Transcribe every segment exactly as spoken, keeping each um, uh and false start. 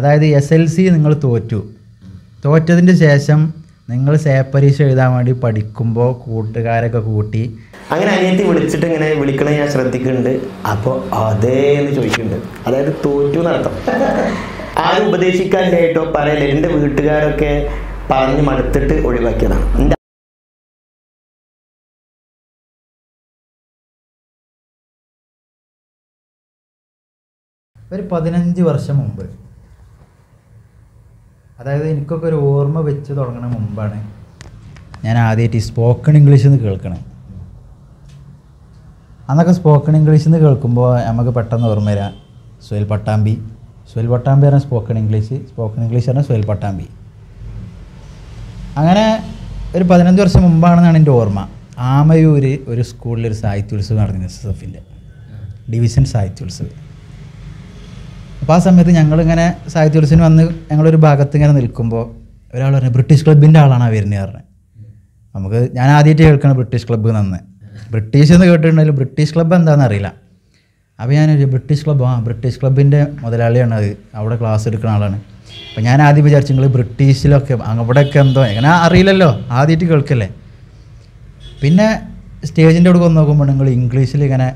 അതായത് S L C നിങ്ങൾ തോറ്റു തോറ്റതിന് ശേഷം നിങ്ങൾ സേപരീക്ഷ എഴുതാൻ വേണ്ടി പഠിക്കുമ്പോൾ കൂട്ടുകാരൊക്കെ കൂട്ടി അങ്ങനെ അനിയത്തി വിളിച്ചിട്ട് ഇങ്ങനെ വിളിക്കണേ ഞാൻ ശ്രദ്ധിക്കുന്നുണ്ട്. അപ്പോൾ അതേന്ന് ചോദിക്കുന്നുണ്ട്, അതായത് തോറ്റു നടത്തം. ആരും ഉപദേശിക്കാനില്ലായിട്ടോ പറയല്ലേ, എൻ്റെ വീട്ടുകാരൊക്കെ പറഞ്ഞ് മടുത്തിട്ട് ഒഴിവാക്കിയതാണ്. ഒരു പതിനഞ്ച് വർഷം മുമ്പ്, അതായത് എനിക്കൊക്കെ ഒരു ഓർമ്മ വെച്ച് തുടങ്ങണ മുമ്പാണ് ഞാൻ ആദ്യമായിട്ട് ഈ സ്പോക്കൺ ഇംഗ്ലീഷിൽ നിന്ന് കേൾക്കണത്. അന്നൊക്കെ സ്പോക്കൺ ഇംഗ്ലീഷിൽ നിന്ന് കേൾക്കുമ്പോൾ നമുക്ക് പെട്ടെന്ന് ഓർമ്മ വരാം സുഹൈൽ പട്ടാമ്പി. സുഹൈൽ പട്ടാമ്പി പറഞ്ഞാൽ സ്പോക്കൺ ഇംഗ്ലീഷ്, സ്പോക്കൺ ഇംഗ്ലീഷ് പറഞ്ഞാൽ സുഹൈൽ പട്ടാമ്പി. അങ്ങനെ ഒരു പതിനഞ്ച് വർഷം മുമ്പാണെന്നാണ് എൻ്റെ ഓർമ്മ. ആമയൂര് ഒരു സ്കൂളിലൊരു സാഹിത്യോത്സവം നടന്നു, എസ് എസ് എഫിൻ്റെ ഡിവിഷൻ സാഹിത്യോത്സവം. അപ്പോൾ ആ സമയത്ത് ഞങ്ങളിങ്ങനെ സാഹിത്യോത്സവത്തിന് വന്ന് ഞങ്ങളൊരു ഭാഗത്ത് ഇങ്ങനെ നിൽക്കുമ്പോൾ ഒരാൾ പറഞ്ഞു ബ്രിട്ടീഷ് ക്ലബ്ബിൻ്റെ ആളാണ് വരുന്നത് പറഞ്ഞത്. നമുക്ക് ഞാൻ ആദ്യമായിട്ട് കേൾക്കണം ബ്രിട്ടീഷ് ക്ലബ്ബ് നിന്ന്. ബ്രിട്ടീഷ് എന്ന് കേട്ടിട്ടുണ്ടെങ്കിൽ ബ്രിട്ടീഷ് ക്ലബ്ബ് എന്താണെന്ന് അറിയില്ല. അപ്പോൾ ഞാൻ ബ്രിട്ടീഷ് ക്ലബ്ബ്, ആ ബ്രിട്ടീഷ് ക്ലബ്ബിൻ്റെ മുതലാളിയാണ് അത്, അവിടെ ക്ലാസ് എടുക്കുന്ന ആളാണ്. അപ്പോൾ ഞാൻ ആദ്യം വിചാരിച്ചു നിങ്ങൾ ബ്രിട്ടീഷിലൊക്കെ അവിടെയൊക്കെ എന്തോ എങ്ങനെ അറിയില്ലല്ലോ, ആദ്യമായിട്ട് കേൾക്കല്ലേ. പിന്നെ സ്റ്റേജിൻ്റെ അവിടെ വന്ന് നോക്കുമ്പോൾ നിങ്ങൾ ഇംഗ്ലീഷിൽ ഇങ്ങനെ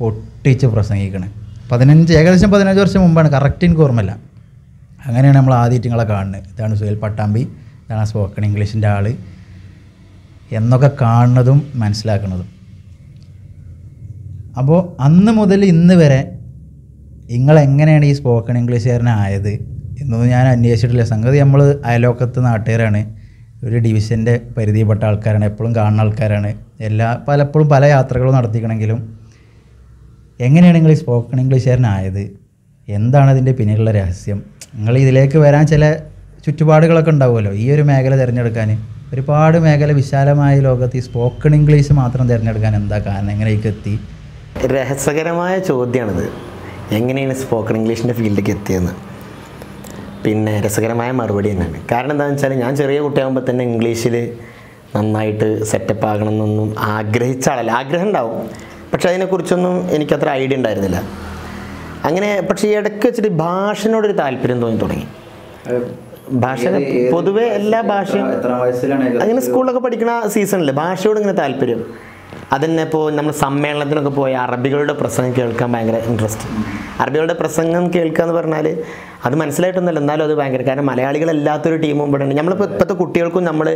പൊട്ടിച്ച് പ്രസംഗിക്കണേ. പതിനഞ്ച് ഏകദേശം പതിനഞ്ച് വർഷം മുമ്പാണ്, കറക്റ്റ് എനിക്ക് ഓർമ്മയില്ല. അങ്ങനെയാണ് നമ്മൾ ആദ്യമായിട്ട് നിങ്ങളെ കാണുന്നത്. ഇതാണ് സുഹൈൽ പട്ടാമ്പി, ഇതാണ് സ്പോക്കൺ ഇംഗ്ലീഷിൻ്റെ ആൾ എന്നൊക്കെ കാണുന്നതും മനസ്സിലാക്കുന്നതും. അപ്പോൾ അന്ന് മുതൽ ഇന്ന് വരെ നിങ്ങളെങ്ങനെയാണ് ഈ സ്പോക്കൺ ഇംഗ്ലീഷുകാരനായത് എന്നൊന്നും ഞാൻ അന്വേഷിച്ചിട്ടില്ല. സംഗതി നമ്മൾ അയലോക്കത്ത് നാട്ടുകാരാണ്, ഒരു ഡിവിഷൻ്റെ പരിധിയിൽപ്പെട്ട ആൾക്കാരാണ്, എപ്പോഴും കാണുന്ന ആൾക്കാരാണ്. എല്ലാ പലപ്പോഴും പല യാത്രകളും നടത്തിക്കണമെങ്കിലും എങ്ങനെയാണ് നിങ്ങൾ ഈ സ്പോക്കൺ ഇംഗ്ലീഷുകാരനായത്? എന്താണ് അതിൻ്റെ പിന്നിലുള്ള രഹസ്യം? നിങ്ങൾ ഇതിലേക്ക് വരാൻ ചില ചുറ്റുപാടുകളൊക്കെ ഉണ്ടാവുമല്ലോ. ഈ ഒരു മേഖല തിരഞ്ഞെടുക്കാൻ ഒരുപാട് മേഖല വിശാലമായ ലോകത്ത് ഈ സ്പോക്കൺ ഇംഗ്ലീഷ് മാത്രം തിരഞ്ഞെടുക്കാൻ എന്താ കാരണം? എങ്ങനെയൊക്കെ എത്തി? രഹസ്യകരമായ ചോദ്യമാണിത്, എങ്ങനെയാണ് സ്പോക്കൺ ഇംഗ്ലീഷിൻ്റെ ഫീൽഡിലേക്ക് എത്തിയെന്ന്. പിന്നെ രസകരമായ മറുപടി തന്നെയാണ്. കാരണം എന്താണെന്ന് വെച്ചാൽ ഞാൻ ചെറിയ കുട്ടിയാകുമ്പോൾ തന്നെ ഇംഗ്ലീഷിൽ നന്നായിട്ട് സെറ്റപ്പ് ആകണമെന്നൊന്നും ആഗ്രഹിച്ച ആളല്ല. ആഗ്രഹം ഉണ്ടാവും, പക്ഷേ അതിനെക്കുറിച്ചൊന്നും എനിക്കത്ര ഐഡിയ ഉണ്ടായിരുന്നില്ല. അങ്ങനെ പക്ഷേ ഈ ഇടയ്ക്ക് വെച്ചിട്ട് ഭാഷനോടൊരു താല്പര്യം തോന്നി തുടങ്ങി. ഭാഷ പൊതുവേ എല്ലാ ഭാഷയും അങ്ങനെ സ്കൂളിലൊക്കെ പഠിക്കുന്ന സീസണിൽ ഭാഷയോട് ഇങ്ങനെ താല്പര്യം. അതന്നെ ഇപ്പോൾ നമ്മൾ സമ്മേളനത്തിനൊക്കെ പോയി അറബികളുടെ പ്രസംഗം കേൾക്കാൻ ഭയങ്കര ഇൻട്രസ്റ്റ്. അറബികളുടെ പ്രസംഗം കേൾക്കുക എന്ന് പറഞ്ഞാൽ അത് മനസ്സിലായിട്ടൊന്നുമല്ല, എന്നാലും അത് ഭയങ്കര, കാരണം മലയാളികളല്ലാത്തൊരു ടീമും ഇവിടെ ഉണ്ട്. നമ്മളിപ്പോൾ ഇപ്പോഴത്തെ കുട്ടികൾക്കും നമ്മൾ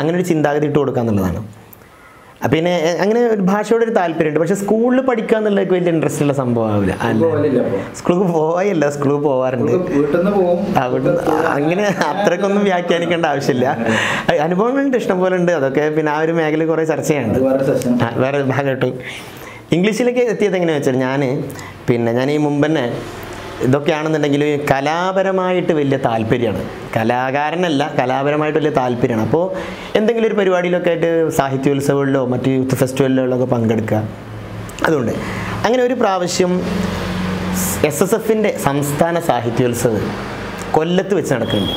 അങ്ങനെ ഒരു ചിന്താഗതി ഇട്ട് കൊടുക്കുക എന്നുള്ളതാണ്. പിന്നെ അങ്ങനെ ഒരു ഭാഷയോടൊരു താല്പര്യമുണ്ട്, പക്ഷെ സ്കൂളിൽ പഠിക്കുക എന്നുള്ളതൊക്കെ വലിയ ഇൻട്രസ്റ്റ് ഉള്ള സംഭവമാവില്ല. സ്കൂളിൽ പോയല്ല, സ്കൂളിൽ പോകാറുണ്ട്, അങ്ങനെ അത്രക്കൊന്നും വ്യാഖ്യാനിക്കേണ്ട ആവശ്യമില്ല. അനുഭവങ്ങളുണ്ട്, ഇഷ്ടംപോലെ ഉണ്ട്. അതൊക്കെ പിന്നെ ആ ഒരു മേഖല കുറേ ചർച്ചയുണ്ട്, വേറെ ഭാഗമായിട്ട്. ഇംഗ്ലീഷിലേക്ക് എത്തിയത് എങ്ങനെയാണെന്ന് വെച്ചാൽ, ഞാൻ പിന്നെ ഞാൻ ഈ മുമ്പ് തന്നെ ഇതൊക്കെയാണെന്നുണ്ടെങ്കിൽ കലാപരമായിട്ട് വലിയ താല്പര്യമാണ്. കലാകാരനല്ല, കലാപരമായിട്ട് വലിയ താല്പര്യമാണ്. അപ്പോൾ എന്തെങ്കിലും ഒരു പരിപാടിയിലൊക്കെ ആയിട്ട് സാഹിത്യോത്സവങ്ങളിലോ മറ്റ് യൂത്ത് ഫെസ്റ്റിവലിലോ ഒക്കെ പങ്കെടുക്കുക. അതുകൊണ്ട് അങ്ങനെ ഒരു പ്രാവശ്യം എസ് എസ് എഫിൻ്റെ സംസ്ഥാന സാഹിത്യോത്സവം കൊല്ലത്ത് വെച്ച് നടക്കുന്നുണ്ട്.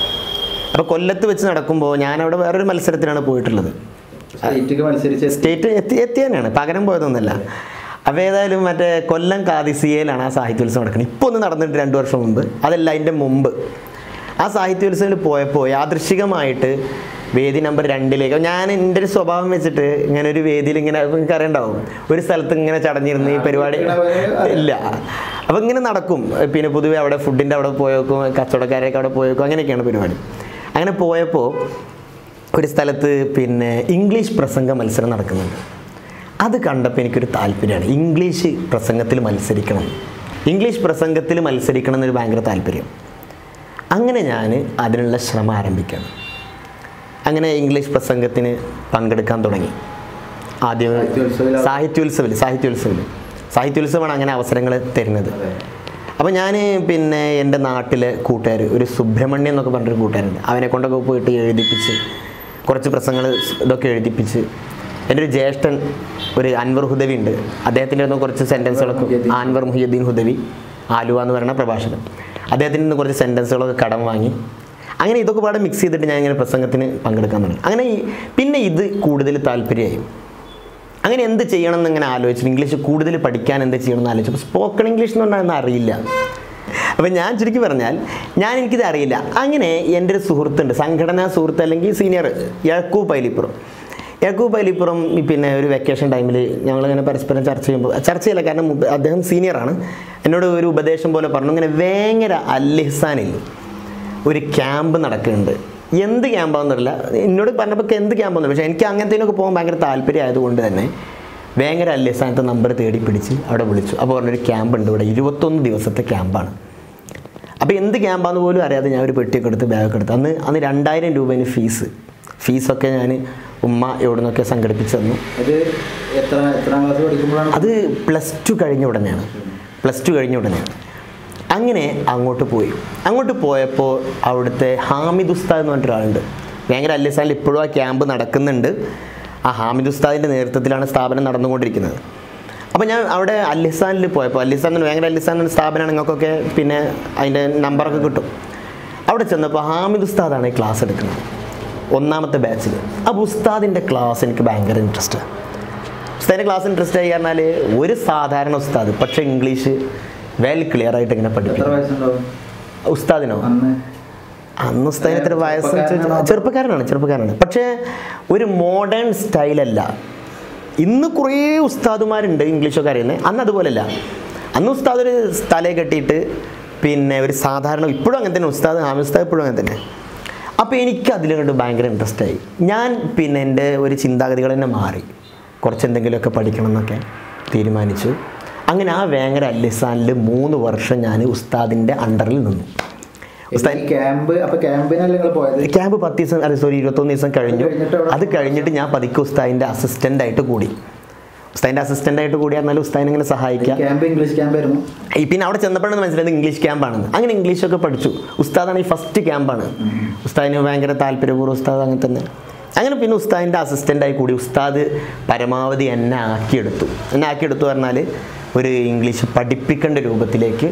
അപ്പോൾ കൊല്ലത്ത് വെച്ച് നടക്കുമ്പോൾ ഞാനവിടെ വേറൊരു മത്സരത്തിനാണ് പോയിട്ടുള്ളത്. സ്റ്റേറ്റ് എത്തി എത്തി തന്നെയാണ്, പകരം പോയതൊന്നുമല്ല. അപ്പോൾ ഏതായാലും മറ്റേ കൊല്ലം കാദിസിയയിലാണ് ആ സാഹിത്യോത്സവം നടക്കുന്നത്. ഇപ്പോൾ ഒന്ന് നടന്നിട്ട് രണ്ട് വർഷം മുമ്പ്, അതല്ല അതിൻ്റെ മുമ്പ്. ആ സാഹിത്യോത്സവത്തിൽ പോയപ്പോൾ യാദൃശ്ചികമായിട്ട് വേദി നമ്പർ രണ്ടിലേക്ക് ഞാൻ എൻ്റെ ഒരു സ്വഭാവം വെച്ചിട്ട് ഇങ്ങനെ ഒരു വേദിയിൽ ഇങ്ങനെ അറിയണ്ടാവും, ഒരു സ്ഥലത്ത് ഇങ്ങനെ ചടഞ്ഞിരുന്ന് ഈ പരിപാടി ഇല്ല. അപ്പോൾ ഇങ്ങനെ നടക്കും. പിന്നെ പൊതുവെ അവിടെ ഫുഡിൻ്റെ അവിടെ പോയേക്കും, കച്ചവടക്കാരെയൊക്കെ അവിടെ പോയേക്കും, അങ്ങനെയൊക്കെയാണ് പരിപാടി. അങ്ങനെ പോയപ്പോൾ ഒരു സ്ഥലത്ത് പിന്നെ ഇംഗ്ലീഷ് പ്രസംഗ മത്സരം നടക്കുന്നുണ്ട്. അത് കണ്ടപ്പോൾ എനിക്കൊരു താല്പര്യമാണ്, ഇംഗ്ലീഷ് പ്രസംഗത്തിൽ മത്സരിക്കണം, ഇംഗ്ലീഷ് പ്രസംഗത്തിൽ മത്സരിക്കണം എന്നൊരു ഭയങ്കര താല്പര്യം. അങ്ങനെ ഞാൻ അതിനുള്ള ശ്രമം ആരംഭിക്കണം. അങ്ങനെ ഇംഗ്ലീഷ് പ്രസംഗത്തിന് പങ്കെടുക്കാൻ തുടങ്ങി. ആദ്യം സാഹിത്യോത്സവത്തിൽ സാഹിത്യോത്സവത്തിൽ സാഹിത്യോത്സവമാണ് അങ്ങനെ അവസരങ്ങൾ തരുന്നത്. അപ്പോൾ ഞാൻ പിന്നെ എൻ്റെ നാട്ടിലെ കൂട്ടുകാർ, ഒരു സുബ്രഹ്മണ്യം എന്നൊക്കെ പറഞ്ഞൊരു കൂട്ടുകാരുണ്ട്, അവനെ കൊണ്ടൊക്കെ പോയിട്ട് എഴുതിപ്പിച്ച് കുറച്ച് പ്രസംഗങ്ങൾ ഇതൊക്കെ എഴുതിപ്പിച്ച്. എൻ്റെ ഒരു ജ്യേഷ്ഠൻ ഒരു അൻവർ ഹുദവി ഉണ്ട്, അദ്ദേഹത്തിൻ്റെ നിന്ന് കുറച്ച് സെൻറ്റൻസുകളൊക്കെ, അൻവർ മുഹിയുദ്ദീൻ ഹുദവി ആലുവ എന്ന് പറയുന്ന പ്രഭാഷകൻ, അദ്ദേഹത്തിൻ്റെ നിന്ന് കുറച്ച് സെൻറ്റൻസുകളൊക്കെ കടം വാങ്ങി. അങ്ങനെ ഇതൊക്കെ പാടെ മിക്സ് ചെയ്തിട്ട് ഞാൻ ഇങ്ങനെ പ്രസംഗത്തിന് പങ്കെടുക്കാൻ തുടങ്ങി. അങ്ങനെ പിന്നെ ഇത് കൂടുതൽ താല്പര്യമായി. അങ്ങനെ എന്ത് ചെയ്യണമെന്ന് ഇങ്ങനെ ആലോചിച്ചു, ഇംഗ്ലീഷ് കൂടുതൽ പഠിക്കാൻ എന്ത് ചെയ്യണമെന്ന് ആലോചിച്ചു. അപ്പോൾ സ്പോക്കൺ ഇംഗ്ലീഷ് എന്ന് പറഞ്ഞാൽ അറിയില്ല. അപ്പോൾ ഞാൻ ചുരുക്കി പറഞ്ഞാൽ ഞാൻ എനിക്കിത് അറിയില്ല. അങ്ങനെ എൻ്റെ ഒരു സുഹൃത്തുണ്ട്, സംഘടനാ സുഹൃത്ത് അല്ലെങ്കിൽ സീനിയർ യാക്കൂബ് പൈലിപ്പുറം. യാക്കൂബ് പൈലിപ്പുറം പിന്നെ ഒരു വെക്കേഷൻ ടൈമിൽ ഞങ്ങളിങ്ങനെ പരസ്പരം ചർച്ച ചെയ്യുമ്പോൾ, ചർച്ചയില്ല കാരണം അദ്ദേഹം സീനിയറാണ്, എന്നോട് ഒരു ഉപദേശം പോലെ പറഞ്ഞു, ഇങ്ങനെ വേങ്ങര അൽഹിസാനിൽ ഒരു ക്യാമ്പ് നടക്കുന്നുണ്ട്, എന്ത് ക്യാമ്പാണെന്നറിയില്ല. എന്നോട് പറഞ്ഞപ്പോൾ എന്ത് ക്യാമ്പാണെന്ന്, പക്ഷേ എനിക്ക് അങ്ങനത്തേനൊക്കെ പോകാൻ ഭയങ്കര താല്പര്യം ആയതുകൊണ്ട് തന്നെ വേങ്ങര അൽഹിസാനത്തെ നമ്പർ തേടി പിടിച്ച് അവിടെ വിളിച്ചു. അപ്പോൾ പറഞ്ഞൊരു ക്യാമ്പുണ്ട് ഇവിടെ, ഇരുപത്തൊന്ന് ദിവസത്തെ ക്യാമ്പാണ്. അപ്പോൾ എന്ത് ക്യാമ്പാന്ന് പോലും അറിയാതെ ഞാൻ ഒരു പെട്ടിയൊക്കെ എടുത്ത് ബാഗൊക്കെ എടുത്ത്, അന്ന് അന്ന് രണ്ടായിരം രൂപേന് ഫീസ് ഫീസൊക്കെ ഞാൻ ഉമ്മ എവിടെ നിന്നൊക്കെ സംഘടിപ്പിച്ച് തന്നു. അത് എത്ര എത്രാം ക്ലാസ് പഠിക്കുമ്പോഴാണ്? അത് പ്ലസ് ടു കഴിഞ്ഞ ഉടനെയാണ് പ്ലസ് ടു കഴിഞ്ഞ ഉടനെയാണ് അങ്ങനെ അങ്ങോട്ട് പോയി. അങ്ങോട്ട് പോയപ്പോൾ അവിടുത്തെ ഹാമിദ് ഉസ്താദ് എന്ന് പറഞ്ഞിട്ട് ഒരാളുണ്ട്, ഭയങ്കര അല്ലിസാനിൽ ഇപ്പോഴും ആ ക്യാമ്പ് നടക്കുന്നുണ്ട്. ആ ഹാമിദ് ഉസ്താദിൻ്റെ നേതൃത്വത്തിലാണ് സ്ഥാപനം നടന്നുകൊണ്ടിരിക്കുന്നത്. അപ്പോൾ ഞാൻ അവിടെ അൽഹിസാനിൽ പോയപ്പോൾ, അൽഹിസാൻ ഭയങ്കര അൽഹിസാൻ സ്ഥാപനമാണ്, നിങ്ങൾക്കൊക്കെ പിന്നെ അതിൻ്റെ നമ്പറൊക്കെ കിട്ടും. അവിടെ ചെന്നപ്പോൾ ഹാമിദ് ഉസ്താദാണ് ഈ ക്ലാസ് എടുക്കുന്നത് ഒന്നാമത്തെ ബാച്ചിൽ. അപ്പോൾ ഉസ്താദിൻ്റെ ക്ലാസ് എനിക്ക് ഭയങ്കര ഇൻട്രസ്റ്റ്. ഉസ്താദിൻ്റെ ക്ലാസ് ഇൻട്രസ്റ്റ് ആയി പറഞ്ഞാൽ ഒരു സാധാരണ ഉസ്താദ്, പക്ഷേ ഇംഗ്ലീഷ് വെൽ ക്ലിയർ ആയിട്ട് ഇങ്ങനെ പഠിക്കും. ഉസ്താദിനോ അന്ന് ഉസ്താദിന് എത്ര വയസ്സ്? ചെറുപ്പക്കാരനാണ് ചെറുപ്പക്കാരനാണ് പക്ഷേ ഒരു മോഡേൺ സ്റ്റൈലല്ല. ഇന്ന് കുറേ ഉസ്താദുമാരുണ്ട് ഇംഗ്ലീഷൊക്കെ അറിയുന്നത്, അന്ന് അതുപോലെയല്ല. അന്ന് ഉസ്താദ് ഒരു തലയെ കെട്ടിയിട്ട് പിന്നെ ഒരു സാധാരണ, ഇപ്പോഴും അങ്ങനെ തന്നെ ഉസ്താദ്, ഹാമി ഉസ്താദ് ഇപ്പോഴും അങ്ങനെ തന്നെ. അപ്പോൾ എനിക്ക് അതിൽ കണ്ട് ഭയങ്കര ഇൻട്രസ്റ്റ് ആയി. ഞാൻ പിന്നെ എൻ്റെ ഒരു ചിന്താഗതികൾ തന്നെ മാറി, കുറച്ചെന്തെങ്കിലുമൊക്കെ പഠിക്കണം എന്നൊക്കെ തീരുമാനിച്ചു. അങ്ങനെ ആ വേങ്ങര അൽഹിസാനിൽ മൂന്ന് വർഷം ഞാൻ ഉസ്താദിൻ്റെ അണ്ടറിൽ നിന്നു. ഉസ്താദ് ക്യാമ്പ് അപ്പോൾ ക്യാമ്പിനല്ലേ പോയത്? ക്യാമ്പ് പത്ത് ദിവസം അല്ല സോറി ഇരുപത്തൊന്ന് ദിവസം കഴിഞ്ഞു. അത് കഴിഞ്ഞിട്ട് ഞാൻ പതുക്കെ ഉസ്താദിൻ്റെ അസിസ്റ്റൻ്റായിട്ട് കൂടി. ഉസ്താദിൻ്റെ അസിസ്റ്റൻ്റായിട്ട് കൂടി പറഞ്ഞാൽ ഉസ്താദിനെ ഇങ്ങനെ സഹായിക്കാം. ക്യാമ്പ് ഇംഗ്ലീഷ് ക്യാമ്പായിരുന്നു. പിന്നെ അവിടെ ചെന്നപ്പോഴാണ് മനസ്സിലായത് ഇംഗ്ലീഷ് ക്യാമ്പാണെന്ന്. അങ്ങനെ ഇംഗ്ലീഷൊക്കെ പഠിച്ചു. ഉസ്താദാണ് ഈ ഫസ്റ്റ് ക്യാമ്പാണ്. ഉസ്താദിന് ഭയങ്കര താല്പര്യപൂർവ്വം ഉസ്താദ് അങ്ങനെ തന്നെ. അങ്ങനെ പിന്നെ ഉസ്താദിൻ്റെ അസിസ്റ്റൻ്റായി കൂടി. ഉസ്താദ് പരമാവധി എന്നെ ആക്കിയെടുത്തു. എന്നെ ആക്കിയെടുത്തു പറഞ്ഞാൽ ഒരു ഇംഗ്ലീഷ് പഠിപ്പിക്കേണ്ട രൂപത്തിലേക്ക്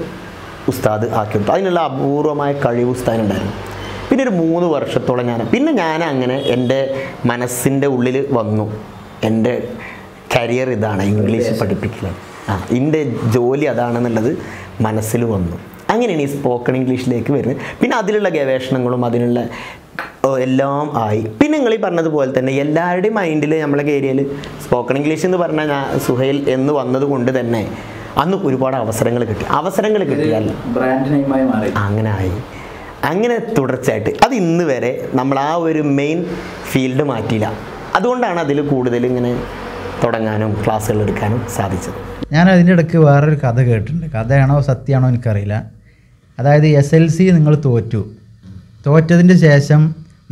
ഉസ്താദ് ആക്കിയെടുത്തു. അതിനുള്ള അപൂർവമായ കഴിവ് ഉസ്താദിനുണ്ടായിരുന്നു. പിന്നെ ഒരു മൂന്ന് വർഷത്തോളം ഞാൻ പിന്നെ ഞാൻ അങ്ങനെ എൻ്റെ മനസ്സിൻ്റെ ഉള്ളിൽ വന്നു, എൻ്റെ കരിയർ ഇതാണ്, ഇംഗ്ലീഷ് പഠിപ്പിക്കുക, ആ എൻ്റെ ജോലി അതാണെന്നുള്ളത് മനസ്സിൽ വന്നു. അങ്ങനെയാണ് ഈ സ്പോക്കൺ ഇംഗ്ലീഷിലേക്ക് വരുന്നത്. പിന്നെ അതിലുള്ള ഗവേഷണങ്ങളും അതിനുള്ള എല്ലാം ആയി. പിന്നെ നിങ്ങൾ ഈ പറഞ്ഞതുപോലെ തന്നെ എല്ലാവരുടെയും മൈൻഡിൽ നമ്മളെ ഏരിയയിൽ സ്പോക്കൺ ഇംഗ്ലീഷ് എന്ന് പറഞ്ഞാൽ ഞാൻ സുഹൈൽ എന്ന് വന്നത് കൊണ്ട് തന്നെ അന്ന് ഒരുപാട് അവസരങ്ങൾ കിട്ടി. അവസരങ്ങൾ കിട്ടിയാൽ ബ്രാൻഡ് നെയിമായി മാറി. അങ്ങനെ ആയി. അങ്ങനെ തുടർച്ചയായിട്ട് അത് ഇന്ന് വരെ നമ്മൾ ആ ഒരു മെയിൻ ഫീൽഡ് മാറ്റിയില്ല. അതുകൊണ്ടാണ് അതിൽ കൂടുതൽ ഇങ്ങനെ തുടങ്ങാനും ക്ലാസ്സുകൾ എടുക്കാനും സാധിച്ചത്. ഞാൻ അതിൻ്റെ ഇടയ്ക്ക് വേറൊരു കഥ കേട്ടിട്ടുണ്ട്, കഥയാണോ സത്യമാണോ എനിക്കറിയില്ല. അതായത് എസ് എൽ സി നിങ്ങൾ തോറ്റു, തോറ്റതിന് ശേഷം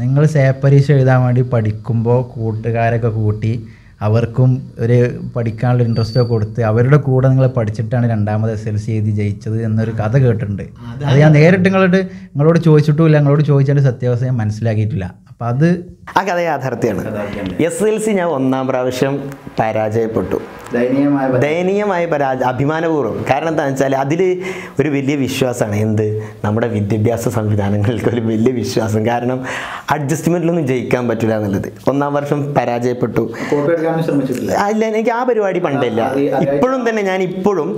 നിങ്ങൾ സേപരീക്ഷ എഴുതാൻ വേണ്ടി പഠിക്കുമ്പോൾ കൂട്ടുകാരൊക്കെ കൂട്ടി അവർക്കും ഒരു പഠിക്കാനുള്ള ഇൻട്രസ്റ്റ് ഒക്കെ കൊടുത്ത് അവരുടെ കൂടെ നിങ്ങൾ പഠിച്ചിട്ടാണ് രണ്ടാമത് എസ് എൽ സി എഴുതി ജയിച്ചത് എന്നൊരു കഥ കേട്ടിട്ടുണ്ട്. അത് ഞാൻ നേരിട്ട് നിങ്ങളോട് നിങ്ങളോട് ചോദിച്ചിട്ടുമില്ല, നിങ്ങളോട് ചോദിച്ചതിൻ്റെ സത്യാവസ്ഥ ഞാൻ മനസ്സിലാക്കിയിട്ടില്ല. അപ്പം അത് ആ കഥ യാഥാർത്ഥ്യമാണ്. എസ് എൽ സി ഞാൻ ഒന്നാം പ്രാവശ്യം പരാജയപ്പെട്ടു, ദയനീയമായ പരാജയം, അഭിമാനപൂർവ്വം. കാരണം എന്താണെന്ന് വെച്ചാൽ അതിൽ ഒരു വലിയ വിശ്വാസമാണ്, എന്ത് നമ്മുടെ വിദ്യാഭ്യാസ സംവിധാനങ്ങൾക്ക് ഒരു വലിയ വിശ്വാസം. കാരണം അഡ്ജസ്റ്റ്മെൻറ്റിലൊന്നും ജയിക്കാൻ പറ്റില്ല എന്നുള്ളത്. ഒന്നാം വർഷം പരാജയപ്പെട്ടു. അല്ല, എനിക്ക് ആ പരിപാടി പണ്ടില്ല. ഇപ്പോഴും തന്നെ ഞാൻ ഇപ്പോഴും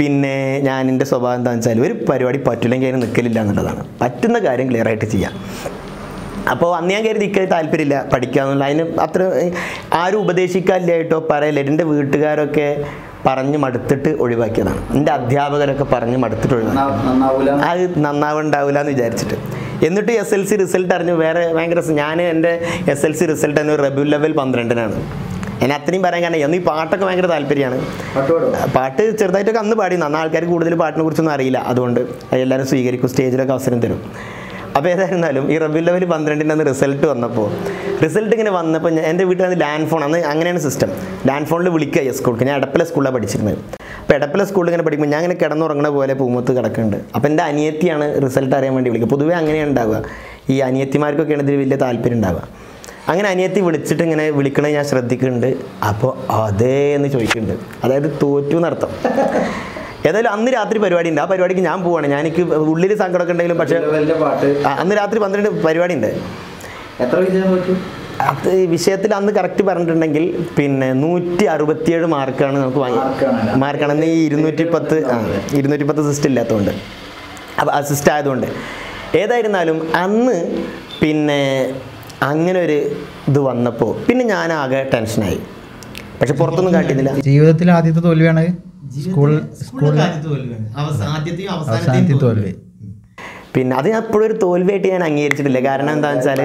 പിന്നെ ഞാൻ എൻ്റെ സ്വഭാവം എന്താണെന്ന് വെച്ചാൽ ഒരു പരിപാടി പറ്റില്ലെങ്കിൽ അതിന് നിൽക്കലില്ല എന്നുള്ളതാണ്. പറ്റുന്ന കാര്യം ക്ലിയർ ആയിട്ട് ചെയ്യാം. അപ്പോൾ അന്ന് ഞാൻ കരുതി ഇക്കൽ താല്പര്യമില്ല പഠിക്കുക എന്നുള്ള, അതിന് അത്ര ആരും ഉപദേശിക്കാനില്ലായിട്ടോ പറയല്ല. എൻ്റെ വീട്ടുകാരൊക്കെ പറഞ്ഞ് മടുത്തിട്ട് ഒഴിവാക്കിയതാണ്, എൻ്റെ അധ്യാപകരൊക്കെ പറഞ്ഞ് മടുത്തിട്ട് ഒഴിവാക്കി, അത് നന്നാവുണ്ടാവില്ല എന്ന് വിചാരിച്ചിട്ട്. എന്നിട്ട് എസ് എൽ സി റിസൾട്ട് അറിഞ്ഞു വേറെ ഭയങ്കര, ഞാൻ എൻ്റെ എസ് എൽ സി റിസൾട്ട് എന്ന് റബിയുൽ അവൽ പന്ത്രണ്ടിനാണ്. എന്നെ അത്രയും പറയാൻ കാരണം എന്ന് ഈ പാട്ടൊക്കെ ഭയങ്കര താല്പര്യമാണ്. പാട്ട് ചെറുതായിട്ടൊക്കെ അന്ന് പാടി, അന്ന് ആൾക്കാർക്ക് കൂടുതൽ പാട്ടിനെ കുറിച്ചൊന്നും അറിയില്ല, അതുകൊണ്ട് എല്ലാവരും സ്വീകരിക്കും, സ്റ്റേജിലൊക്കെ അവസരം തരും. അപ്പോൾ ഏതായിരുന്നാലും ഈ റബിയുൽ അവൽ പന്ത്രണ്ടിൻ്റെ അന്ന് റിസൾട്ട് വന്നപ്പോൾ, റിസൾട്ട് ഇങ്ങനെ വന്നപ്പോൾ ഞാൻ എൻ്റെ വീട്ടിൽ നിന്ന് ലാൻഡ് ഫോൺ, അന്ന് അങ്ങനെയാണ് സിസ്റ്റം, ലാൻഡ് ഫോണിൽ വിളിക്കുക ഈ സ്കൂൾക്ക്. ഞാൻ എടപ്പല സ്കൂളിലാണ് പഠിച്ചിരുന്നത്. അപ്പോൾ എടപ്പല സ്കൂളിൽ ഇങ്ങനെ പഠിക്കുമ്പോൾ ഞാൻ ഇങ്ങനെ കിടന്നുറങ്ങണ പോലെ പൂമത്ത് കിടക്കുന്നുണ്ട്. അപ്പോൾ എൻ്റെ അനിയത്തിയാണ് റിസൾട്ട് അറിയാൻ വേണ്ടി വിളിക്കുക. പൊതുവേ അങ്ങനെയാണ് ഉണ്ടാവുക, ഈ അനിയത്തിമാർക്കൊക്കെയാണ് ഇതിൽ വലിയ താല്പര്യം ഉണ്ടാവുക. അങ്ങനെ അനിയത്തി വിളിച്ചിട്ട് ഇങ്ങനെ വിളിക്കണത് ഞാൻ ശ്രദ്ധിക്കുന്നുണ്ട്. അപ്പോൾ അതേ എന്ന് ചോദിക്കുന്നുണ്ട്, അതായത് തോറ്റു നടത്തം. ഏതായാലും അന്ന് രാത്രി പരിപാടി ഉണ്ട്, ആ പരിപാടിക്ക് ഞാൻ പോവാണ്. ഞാൻ എനിക്ക് ഉള്ളിൽ സങ്കടമൊക്കെ ഉണ്ടെങ്കിലും പക്ഷേ അന്ന് രാത്രി പന്ത്രണ്ട് പരിപാടി ഉണ്ട്. എത്ര വിജയം പറ്റും അത് വിഷയത്തിൽ അന്ന് കറക്റ്റ് പറഞ്ഞിട്ടുണ്ടെങ്കിൽ പിന്നെ നൂറ്റി അറുപത്തിയേഴ് മാർക്കാണ് നമുക്ക് വാങ്ങി മാർക്കാണ്. അന്ന് ഈ ഇരുന്നൂറ്റി പത്ത് ആ ഇരുന്നൂറ്റി പത്ത് സിസ്റ്റം ഇല്ലാത്തതുകൊണ്ട് അസിസ്റ്റ് ആയതുകൊണ്ട്. ഏതായിരുന്നാലും അന്ന് പിന്നെ അങ്ങനെ ഒരു ഇത് വന്നപ്പോൾ പിന്നെ ഞാൻ ആകെ ടെൻഷനായി. പക്ഷെ പുറത്തൊന്നും കാട്ടിയില്ല. ജീവിതത്തിൽ ആദ്യത്തെ തോൽവിയാണ് പിന്നെ അത് ഞാൻ എപ്പോഴും ഒരു തോൽവിയായിട്ട് ഞാൻ അംഗീകരിച്ചിട്ടില്ല. കാരണം എന്താണെന്ന് വെച്ചാൽ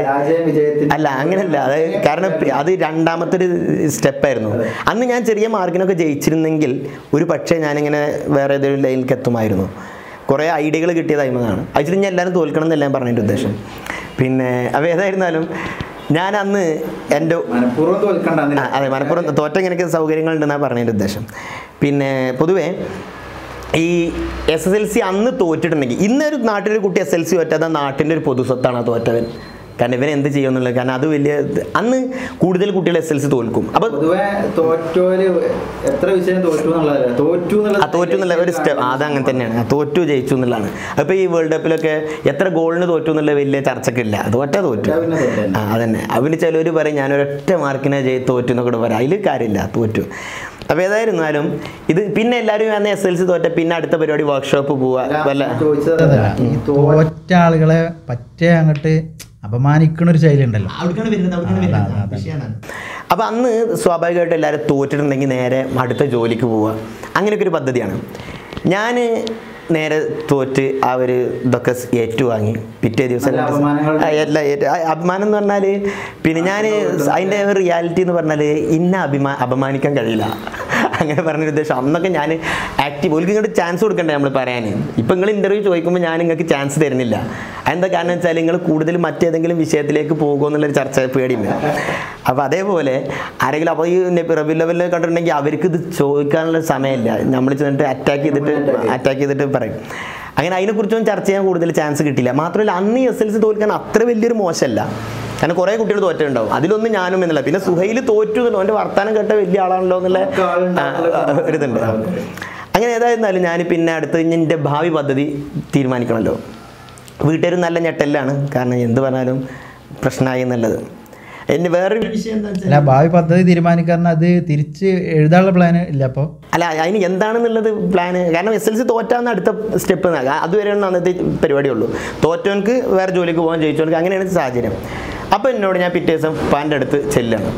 അല്ല അങ്ങനെയല്ല, അതായത് കാരണം അത് രണ്ടാമത്തെ ഒരു സ്റ്റെപ്പായിരുന്നു. അന്ന് ഞാൻ ചെറിയ മാർക്കിനൊക്കെ ജയിച്ചിരുന്നെങ്കിൽ ഒരു പക്ഷേ ഞാനിങ്ങനെ വേറെ ഏതെങ്കിലും ലൈനിലേക്ക് എത്തുമായിരുന്നു. കുറേ ഐഡിയകൾ കിട്ടിയതായിരുന്നതാണ്. അതിൽ ഞാൻ എല്ലാവരും തോൽക്കണം എന്നല്ല ഞാൻ പറഞ്ഞതിൻ്റെ ഉദ്ദേശം. പിന്നെ അവ ഏതായിരുന്നാലും ഞാൻ അന്ന് എൻ്റെ മനഃപൂർവ്വം തോൽക്കണ്ട, അതെ മനഃപൂർവ്വം തോറ്റ ഇങ്ങനെയൊക്കെ സൗകര്യങ്ങളുണ്ടെന്നാണ് പറഞ്ഞതിൻ്റെ ഉദ്ദേശം. പിന്നെ പൊതുവേ ഈ എസ് എസ് എൽ സി അന്ന് തോറ്റിട്ടുണ്ടെങ്കിൽ ഇന്നൊരു നാട്ടിലൊരു കുട്ടി എസ് എൽ സി തോറ്റാതെ നാട്ടിൻ്റെ ഒരു പൊതുസ്വത്താണ് ആ തോറ്റവൻ. കാരണം ഇവൻ എന്ത് ചെയ്യുമെന്നുള്ളത്, കാരണം അത് വലിയ അന്ന് കൂടുതൽ കുട്ടികൾ എസ് എൽ സി തോൽക്കും. അപ്പോൾ തോറ്റു എന്നുള്ള ഒരു സ്റ്റെപ്പ് അതങ്ങനെ തന്നെയാണ്, തോറ്റു ജയിച്ചു എന്നുള്ളതാണ്. അപ്പോൾ ഈ വേൾഡ് കപ്പിലൊക്കെ എത്ര ഗോളിന് തോറ്റു എന്നുള്ള വലിയ ചർച്ചക്കില്ല, തോറ്റ തോറ്റു ആ അതന്നെ. അവർ ചിലവർ പറയും ഞാനൊരൊറ്റ മാർക്കിനെ ജയി തോറ്റു എന്നൊക്കെ കൂടെ പറയാം, അതിൽ കാര്യമില്ല, തോറ്റു. അപ്പോൾ ഏതായിരുന്നാലും ഇത് പിന്നെ എല്ലാവരും അന്ന് എസ് എൽ സി തോറ്റ പിന്നെ അടുത്ത പരിപാടി വർക്ക്ഷോപ്പ് പോവാ വല്ല തോറ്റ ആളുകളെ പറ്റേ അങ്ങോട്ട് അപമാനിക്കണ ഒരു ശൈലിയുണ്ടല്ലോ. അപ്പം അന്ന് സ്വാഭാവികമായിട്ടും എല്ലാവരും തോറ്റിട്ടുണ്ടെങ്കിൽ നേരെ അടുത്ത ജോലിക്ക് പോവുക, അങ്ങനെയൊക്കെ ഒരു പദ്ധതിയാണ്. ഞാൻ നേരെ തോറ്റ് ആ ഒരു ഇതൊക്കെ ഏറ്റുവാങ്ങി പിറ്റേ ദിവസം എല്ലാ അഭിമാനം എന്ന് പറഞ്ഞാൽ പിന്നെ ഞാൻ അതിൻ്റെ റിയാലിറ്റി എന്ന് പറഞ്ഞാൽ ഇന്ന അഭിമാ അപമാനിക്കാൻ കഴിയില്ല അങ്ങനെ പറഞ്ഞൊരു ഉദ്ദേശം. അന്നൊക്കെ ഞാൻ ആക്റ്റീവ് ഒരിക്കലും ഇങ്ങോട്ട് ചാൻസ് കൊടുക്കണ്ടേ നമ്മൾ പറയാൻ. ഇപ്പം നിങ്ങൾ ഇൻ്റർവ്യൂ ചോദിക്കുമ്പോൾ ഞാൻ നിങ്ങൾക്ക് ചാൻസ് തരുന്നില്ല. എന്താ കാരണം വെച്ചാൽ നിങ്ങൾ കൂടുതൽ മറ്റേതെങ്കിലും വിഷയത്തിലേക്ക് പോകുമെന്നുള്ളൊരു ചർച്ച പേടിയില്ല. അപ്പോൾ അതേപോലെ ആരെങ്കിലും അപ്പോൾ ഈ റബി ലെവലിൽ കണ്ടിട്ടുണ്ടെങ്കിൽ അവർക്ക് ഇത് ചോദിക്കാനുള്ള സമയമില്ല, നമ്മൾ ചെന്നിട്ട് അറ്റാക്ക് ചെയ്തിട്ട് അറ്റാക്ക് ചെയ്തിട്ട് പറയും. അങ്ങനെ അതിനെക്കുറിച്ചൊന്നും ചർച്ച ചെയ്യാൻ കൂടുതൽ ചാൻസ് കിട്ടില്ല. മാത്രമല്ല അന്ന് എസ് എൽ സി തോൽക്കാൻ അത്ര വലിയൊരു മോശമല്ല, കാരണം കുറേ കുട്ടികൾ തോറ്റുണ്ടാവും, അതിലൊന്നും ഞാനും എന്നില്ല. പിന്നെ സുഹൈൽ തോറ്റു എന്നല്ലോ എൻ്റെ വർത്താനം കേട്ട വലിയ ആളാണല്ലോ എന്നുള്ള ഒരിതുണ്ട്. അങ്ങനെ ഏതായിരുന്നാലും ഞാൻ പിന്നെ അടുത്ത് കഴിഞ്ഞ് എൻ്റെ ഭാവി പദ്ധതി തീരുമാനിക്കണമല്ലോ. വീട്ടുകാർ നല്ല ഞെട്ടലാണ്, കാരണം എന്ത് പറഞ്ഞാലും പ്രശ്നമായി എന്നുള്ളത്. എൻ്റെ വേറൊരു വിഷയം എന്താ വെച്ചാൽ ഭാവി പദ്ധതി തീരുമാനിക്കാൻ അത് തിരിച്ച് എഴുതാനുള്ള പ്ലാന് ഇല്ല. അപ്പോൾ അല്ല അതിന് എന്താണെന്നുള്ളത് പ്ലാന്, കാരണം എസ് എൽ സി തോറ്റാന്ന് അടുത്ത സ്റ്റെപ്പ്, അതുവരെയാണ് അന്നത്തെ പരിപാടിയുള്ളൂ. തോറ്റവനക്ക് വേറെ ജോലിക്ക് പോകാൻ, ജയിച്ചവനക്ക്, അങ്ങനെയാണ് സാഹചര്യം. അപ്പം എന്നോട് ഞാൻ പിറ്റേ ദിവസം ഉപ്പാൻ്റെ അടുത്ത് ചെല്ലാണ്.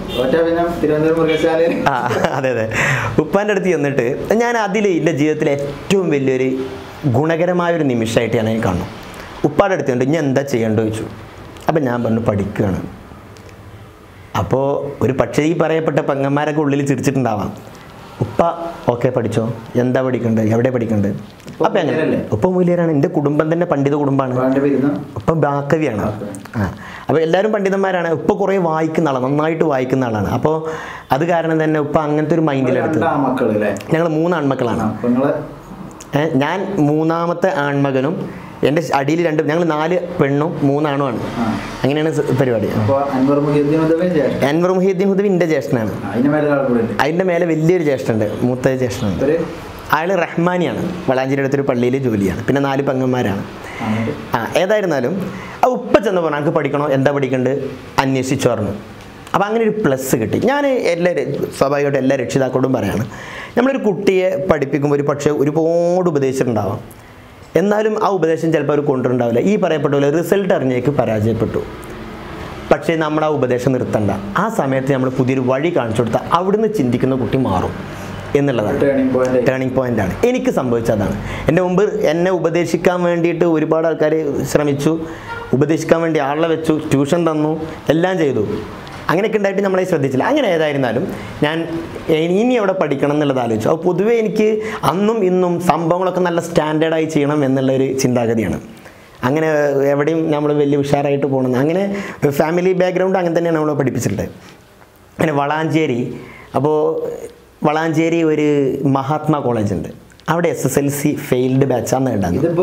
ആ അതെ അതെ ഉപ്പാൻ്റെ അടുത്ത് ചെന്നിട്ട് ഞാൻ അതിൽ എൻ്റെ ജീവിതത്തിലെ ഏറ്റവും വലിയൊരു ഗുണകരമായൊരു നിമിഷമായിട്ട് ഞാൻ എനിക്ക് കാണുന്നു. ഉപ്പാൻ്റെ അടുത്ത് കണ്ടു ഞാൻ എന്താ ചെയ്യേണ്ടത് ചോദിച്ചു. അപ്പം ഞാൻ പറഞ്ഞു പഠിക്കുകയാണ്. അപ്പോൾ ഒരു പക്ഷേ ഈ പറയപ്പെട്ട പെങ്ങന്മാരൊക്കെ ഉള്ളിൽ ചിരിച്ചിട്ടുണ്ടാവാം. ഉപ്പ ഓക്കെ പഠിച്ചോ, എന്താ പഠിക്കണ്ടേ, എവിടെ പഠിക്കണ്ടേ. അപ്പം എങ്ങനെയല്ലേ ഉപ്പ മൂല്യരാണ്, എൻ്റെ കുടുംബം തന്നെ പണ്ഡിത കുടുംബമാണ്. ഉപ്പ ബാക്കവിയാണ്. ആ അപ്പോൾ എല്ലാവരും പണ്ഡിതന്മാരാണ്. ഉപ്പ കുറേ വായിക്കുന്ന ആളാണ്, നന്നായിട്ട് വായിക്കുന്ന ആളാണ്. അപ്പോൾ അത് കാരണം തന്നെ ഉപ്പ അങ്ങനത്തെ ഒരു മൈൻഡിലെടുത്ത്. ഞങ്ങൾ മൂന്ന് ആൺമക്കളാണ്. ഞാൻ മൂന്നാമത്തെ ആൺമകനും എൻ്റെ അടിയിൽ രണ്ടും, ഞങ്ങൾ നാല് പെണ്ണും മൂന്നാണുമാണ്. അങ്ങനെയാണ് പരിപാടി. അൻവർ മുഹിയുദ്ദീൻ ഹുദവി എൻ്റെ ജ്യേഷ്ഠനാണ്. അതിൻ്റെ മേലെ വലിയൊരു ജ്യേഷ്ഠനുണ്ട്, മൂത്ത ജ്യേഷ്ഠനുണ്ട്. അയാൾ റഹ്മാനിയാണ്, വളാഞ്ചേരി അടുത്തൊരു പള്ളിയിൽ ജോലിയാണ്. പിന്നെ നാല് പെങ്ങന്മാരാണ്. ആ ഏതായിരുന്നാലും ആ ഉപ്പ ചെന്ന് പറഞ്ഞു എനിക്ക് പഠിക്കണോ, എന്താ പഠിക്കേണ്ടത് അന്വേഷിച്ചു പറഞ്ഞു. അപ്പോൾ അങ്ങനെ ഒരു പ്ലസ് കിട്ടി. ഞാൻ എല്ലാ സ്വാഭാവികമായിട്ടും എല്ലാ രക്ഷിതാക്കളോടും പറയാണ്, നമ്മളൊരു കുട്ടിയെ പഠിപ്പിക്കുമ്പോൾ ഒരു പക്ഷേ ഒരുപാട് ഉപദേശിച്ചിട്ടുണ്ടാവാം, എന്നാലും ആ ഉപദേശം ചിലപ്പോൾ അവർ കൊണ്ടുണ്ടാവില്ല. ഈ പറയപ്പെട്ട പോലെ റിസൾട്ട് അറിഞ്ഞേക്ക് പരാജയപ്പെട്ടു. പക്ഷേ നമ്മൾ ആ ഉപദേശം നിർത്തണ്ട, ആ സമയത്ത് നമ്മൾ പുതിയൊരു വഴി കാണിച്ചു കൊടുത്താൽ അവിടുന്ന് ചിന്തിക്കുന്ന കുട്ടി മാറും എന്നുള്ളതാണ് ടേണിംഗ് പോയിൻ്റാണ്. എനിക്ക് സംഭവിച്ചതാണ്. എൻ്റെ മുമ്പ് എന്നെ ഉപദേശിക്കാൻ വേണ്ടിയിട്ട് ഒരുപാട് ആൾക്കാർ ശ്രമിച്ചു, ഉപദേശിക്കാൻ വേണ്ടി ആളെ വെച്ചു, ട്യൂഷൻ തന്നു, എല്ലാം ചെയ്തു. അങ്ങനെയൊക്കെ ഉണ്ടായിട്ട് നമ്മളെ ശ്രദ്ധിച്ചില്ല. അങ്ങനെ ഏതായിരുന്നാലും ഞാൻ ഇനി എവിടെ പഠിക്കണം എന്നുള്ളത് ആലോചിച്ചു. അപ്പോൾ പൊതുവേ എനിക്ക് അന്നും ഇന്നും സംഭവങ്ങളൊക്കെ നല്ല സ്റ്റാൻഡേർഡായി ചെയ്യണം എന്നുള്ളൊരു ചിന്താഗതിയാണ്. അങ്ങനെ എവിടെയും നമ്മൾ വലിയ ഉഷാറായിട്ട് പോകണം. അങ്ങനെ ഫാമിലി ബാക്ക്ഗ്രൗണ്ട് അങ്ങനെ തന്നെയാണ് നമ്മളെ പഠിപ്പിച്ചിട്ടുള്ളത്. അങ്ങനെ വളാഞ്ചേരി, അപ്പോൾ വളാഞ്ചേരി ഒരു മഹാത്മാ കോളേജുണ്ട്, അവിടെ S S L C failed ബാച്ചാന്ന് ഉണ്ടായിരുന്നു.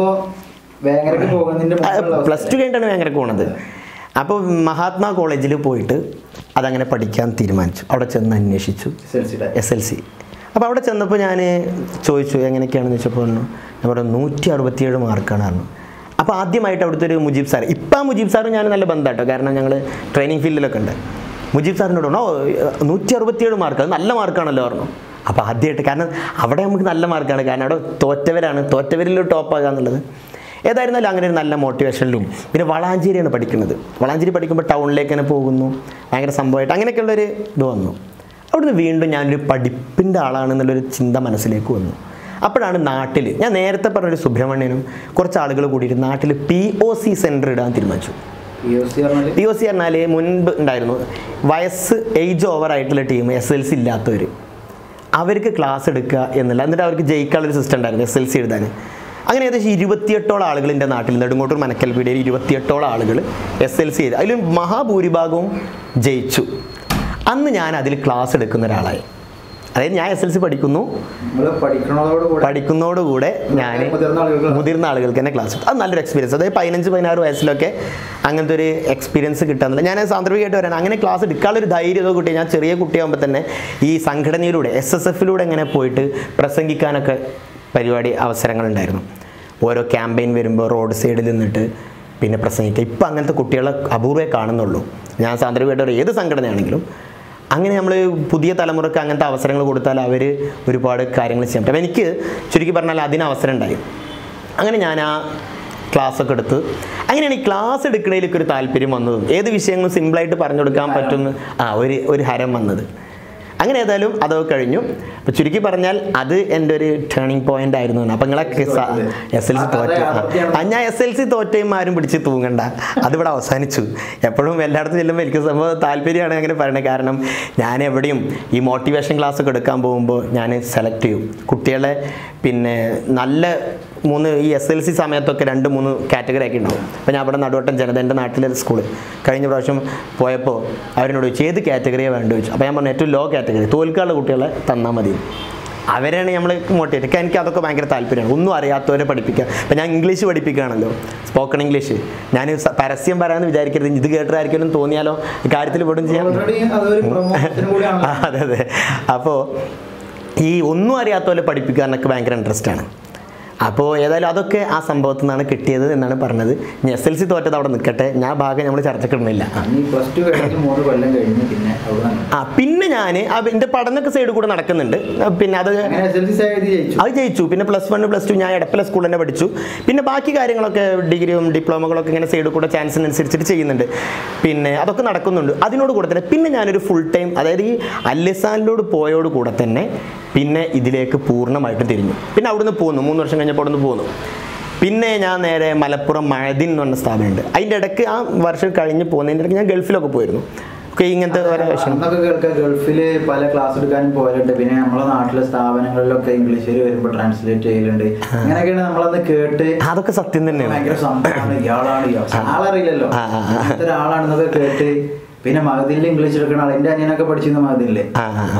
പ്ലസ് ടു കഴിഞ്ഞിട്ടാണ് വേങ്ങരക്ക് പോകുന്നത്. അപ്പോൾ മഹാത്മാ കോളേജിൽ പോയിട്ട് അതങ്ങനെ പഠിക്കാൻ തീരുമാനിച്ചു. അവിടെ ചെന്ന് അന്വേഷിച്ചു എസ് എൽ സി. അപ്പോൾ അവിടെ ചെന്നപ്പോൾ ഞാൻ ചോദിച്ചു എങ്ങനെയൊക്കെയാണെന്ന് ചോദിച്ചപ്പോൾ പറഞ്ഞു ഞാൻ പറഞ്ഞു നൂറ്റി അറുപത്തിയേഴ് മാർക്കാണ് പറഞ്ഞു. അപ്പോൾ ആദ്യമായിട്ട് അവിടുത്തെ ഒരു മുജീബ് സാർ, ഇപ്പം ആ മുജീബ് സാറും ഞാൻ നല്ല ബന്ധമാട്ടോ, കാരണം ഞങ്ങൾ ട്രെയിനിങ് ഫീൽഡിലൊക്കെ ഉണ്ട്. മുജീബ് സാറിനോട് പറഞ്ഞോ നൂറ്റി അറുപത്തിയേഴ് മാർക്ക് അത് നല്ല മാർക്കാണല്ലോ പറഞ്ഞു. അപ്പോൾ ആദ്യമായിട്ട്, കാരണം അവിടെ നമുക്ക് നല്ല മാർക്കാണ്, കാരണം അവിടെ തോറ്റവരാണ്, തോറ്റവരിൽ ടോപ്പാകാന്നുള്ളത്. ഏതായിരുന്നാലും അങ്ങനെ ഒരു നല്ല മോട്ടിവേഷനിലും പിന്നെ വളാഞ്ചേരിയാണ് പഠിക്കുന്നത്. വളാഞ്ചേരി പഠിക്കുമ്പോൾ ടൗണിലേക്ക് തന്നെ പോകുന്നു, ഭയങ്കര സംഭവമായിട്ട് അങ്ങനെയൊക്കെയുള്ളൊരു ഇത് വന്നു. അവിടുന്ന് വീണ്ടും ഞാനൊരു പഠിപ്പിൻ്റെ ആളാണെന്നുള്ളൊരു ചിന്ത മനസ്സിലേക്ക് വന്നു. അപ്പോഴാണ് നാട്ടിൽ ഞാൻ നേരത്തെ പറഞ്ഞൊരു സുബ്രഹ്മണ്യനും കുറച്ച് ആളുകൾ കൂടിയിട്ട് നാട്ടിൽ പി ഒ സി സെൻറ്റർ ഇടാൻ തീരുമാനിച്ചു. പി ഒ സി പറഞ്ഞാൽ മുൻപ് ഉണ്ടായിരുന്നു വയസ്സ് ഏജ് ഓവറായിട്ടുള്ള ടീം എസ് എൽ സി ഇല്ലാത്തവർ, അവർക്ക് ക്ലാസ് എടുക്കുക എന്നുള്ള, എന്നിട്ട് അവർക്ക് ജയിക്കാനുള്ളൊരു സിസ്റ്റം ഉണ്ടായിരുന്നു എസ് എൽ സി എഴുതാൻ. അങ്ങനെ ഏകദേശം ഇരുപത്തിയെട്ടോളം ആളുകൾ എൻ്റെ നാട്ടിൽ നെടുങ്ങോട്ടൂർ മനക്കൽപീടിയിൽ ഇരുപത്തിയെട്ടോളം ആളുകൾ എസ് എൽ സി എഴുതി, അതിലും മഹാഭൂരിഭാഗവും ജയിച്ചു. അന്ന് ഞാൻ അതിൽ ക്ലാസ് എടുക്കുന്ന ഒരാളായി. അതായത് ഞാൻ എസ് എൽ സി പഠിക്കുന്നു, പഠിക്കുന്നതോടുകൂടെ ഞാൻ മുതിർന്ന ആളുകൾക്ക് തന്നെ ക്ലാസ് എടുത്തു. അത് നല്ലൊരു എക്സ്പീരിയൻസ്. അതായത് പതിനഞ്ച് പതിനാറ് വയസ്സിലൊക്കെ അങ്ങനത്തെ ഒരു എക്സ്പീരിയൻസ് കിട്ടാന്നില്ല. ഞാൻ സാന്ദർഭികമായിട്ട് വരാൻ അങ്ങനെ ക്ലാസ് എടുക്കാനുള്ളൊരു ധൈര്യം കിട്ടി. ഞാൻ ചെറിയ കുട്ടിയാകുമ്പോൾ തന്നെ ഈ സംഘടനയിലൂടെ എസ് എസ് എഫിലൂടെ ഇങ്ങനെ പോയിട്ട് പ്രസംഗിക്കാനൊക്കെ പരിപാടി അവസരങ്ങളുണ്ടായിരുന്നു. ഓരോ ക്യാമ്പയിൻ വരുമ്പോൾ റോഡ് സൈഡിൽ നിന്നിട്ട് പിന്നെ പ്രസംഗിക്കുക. ഇപ്പം അങ്ങനത്തെ കുട്ടികളെ അപൂർവേ കാണുന്നുള്ളൂ. ഞാൻ സാന്ദർഭികമായിട്ട് ഏത് സംഘടനയാണെങ്കിലും അങ്ങനെ നമ്മൾ പുതിയ തലമുറക്ക് അങ്ങനത്തെ അവസരങ്ങൾ കൊടുത്താൽ അവർ ഒരുപാട് കാര്യങ്ങൾ ചെയ്യാൻ പറ്റും. എനിക്ക് ചുരുക്കി പറഞ്ഞാൽ അതിന് അവസരം ഉണ്ടായി. അങ്ങനെ ഞാൻ ആ ക്ലാസ്സൊക്കെ എടുത്ത്, അങ്ങനെയാണ് ഈ ക്ലാസ് എടുക്കണേലേക്ക് ഒരു താല്പര്യം വന്നതും ഏത് വിഷയങ്ങളും സിമ്പിളായിട്ട് പറഞ്ഞു കൊടുക്കാൻ പറ്റുന്ന ആ ഒരു ഒരു ഹരം വന്നത്. അങ്ങനെ ഏതായാലും അതൊക്കെ കഴിഞ്ഞു. അപ്പോൾ ചുരുക്കി പറഞ്ഞാൽ അത് എൻ്റെ ഒരു ടേണിംഗ് പോയിന്റ് ആയിരുന്നു. അപ്പം നിങ്ങളെ എസ് എൽ സി തോറ്റ ഞാൻ എസ് എൽ സി തോറ്റയും ആരും പിടിച്ച് തൂങ്ങണ്ട, അതിവിടെ അവസാനിച്ചു. എപ്പോഴും എല്ലായിടത്തും ചെല്ലുമ്പോൾ എനിക്ക് സംഭവം താല്പര്യമാണ് അങ്ങനെ പറയണത്. കാരണം ഞാൻ എവിടെയും ഈ മോട്ടിവേഷൻ ക്ലാസ്സൊക്കെ എടുക്കാൻ പോകുമ്പോൾ ഞാൻ സെലക്ട് ചെയ്യും കുട്ടികളെ. പിന്നെ നല്ല മൂന്ന് ഈ എസ് എൽ സി സമയത്തൊക്കെ രണ്ട് മൂന്ന് കാറ്റഗറി ആക്കി ഉണ്ടാവും. അപ്പോൾ ഞാൻ അവിടെ നടുവട്ടം ജനതൻ്റെ നാട്ടിലെ സ്കൂളിൽ കഴിഞ്ഞ പ്രാവശ്യം പോയപ്പോൾ അവരോട് ചോദിച്ചു ഏത് കാറ്റഗറിയെ വേണ്ട ചോദിച്ചു. അപ്പോൾ ഞാൻ പറഞ്ഞു ഏറ്റവും ലോ കാറ്റഗറി, തോൽക്കാനുള്ള കുട്ടികളെ തന്നാൽ മതി, അവരെയാണ് നമ്മൾ മോട്ടിവേറ്റ്. എനിക്ക് അതൊക്കെ ഭയങ്കര താല്പര്യമാണ്, ഒന്നും അറിയാത്തവരെ പഠിപ്പിക്കുക. അപ്പോൾ ഞാൻ ഇംഗ്ലീഷ് പഠിപ്പിക്കുകയാണല്ലോ, സ്പോക്കൺ ഇംഗ്ലീഷ്. ഞാൻ പരസ്യം പറയാമെന്ന് വിചാരിക്കരുത്, ഇത് കേട്ടതായിരിക്കും തോന്നിയാലോ കാര്യത്തിൽ പെടും ചെയ്യാൻ. അതെ അതെ. അപ്പോൾ ഈ ഒന്നും അറിയാത്തവരെ പഠിപ്പിക്കുക എന്നൊക്കെ ഭയങ്കര ഇൻട്രസ്റ്റാണ്. അപ്പോൾ ഏതായാലും അതൊക്കെ ആ സംഭവത്തിൽ നിന്നാണ് കിട്ടിയത് എന്നാണ് പറഞ്ഞത്. ഇനി എസ് എൽ സി തോറ്റത് അവിടെ നിൽക്കട്ടെ, ഞാൻ ഭാഗം നമ്മൾ ചർച്ചക്കിടുന്നില്ല. ആ പിന്നെ ഞാൻ എൻ്റെ പഠനമൊക്കെ സൈഡിൽ കൂടെ നടക്കുന്നുണ്ട്. പിന്നെ അത് അത് ജയിച്ചു. പിന്നെ പ്ലസ് വൺ പ്ലസ് ടു ഞാൻ എടപ്പല സ്കൂളിൽ തന്നെ പഠിച്ചു. പിന്നെ ബാക്കി കാര്യങ്ങളൊക്കെ ഡിഗ്രിയും ഡിപ്ലോമകളൊക്കെ ഇങ്ങനെ സൈഡിൽ കൂടെ ചാൻസിനനുസരിച്ചിട്ട് ചെയ്യുന്നുണ്ട്. പിന്നെ അതൊക്കെ നടക്കുന്നുണ്ട്. അതിനോട് കൂടെ തന്നെ പിന്നെ ഞാനൊരു ഫുൾ ടൈം, അതായത് ഈ അല്ലിസാനിലോട് പോയോട് കൂടെ തന്നെ പിന്നെ ഇതിലേക്ക് പൂർണ്ണമായിട്ട് തിരിഞ്ഞു. പിന്നെ അവിടുന്ന് പോന്നു, മൂന്ന് വർഷം കഴിഞ്ഞപ്പോൾ അവിടുന്ന് പോന്നു. പിന്നെ ഞാൻ നേരെ മലപ്പുറം മഴദിൻ എന്ന് പറഞ്ഞ സ്ഥാപനമുണ്ട്. അതിൻ്റെ ഇടയ്ക്ക് ആ വർഷം കഴിഞ്ഞ് പോകുന്നതിൻ്റെ ഇടയ്ക്ക് ഞാൻ ഗൾഫിലൊക്കെ പോയിരുന്നു. ഇങ്ങനത്തെ ഗൾഫിൽ പല ക്ലാസ് എടുക്കാനും പോലുണ്ട്. പിന്നെ നമ്മളെ നാട്ടിലെ സ്ഥാപനങ്ങളിലൊക്കെ ഇംഗ്ലീഷിൽ വരുമ്പോൾ ട്രാൻസ്ലേറ്റ് ചെയ്യലുണ്ട്. അങ്ങനെയൊക്കെയാണ് നമ്മളന്ന് കേട്ട് അതൊക്കെ സത്യം തന്നെയാണ്. ഭയങ്കര സംഭവമാണ്, ഇയാളാണ് ആളറിയില്ലല്ലോ ഒരാളാണെന്നൊക്കെ കേട്ട്. പിന്നെ മഹദീനിൽ ഇംഗ്ലീഷ് എടുക്കണ ആൾ, എന്റെ അനിയനൊക്കെ പഠിച്ചിരുന്നു മഹദീനില്.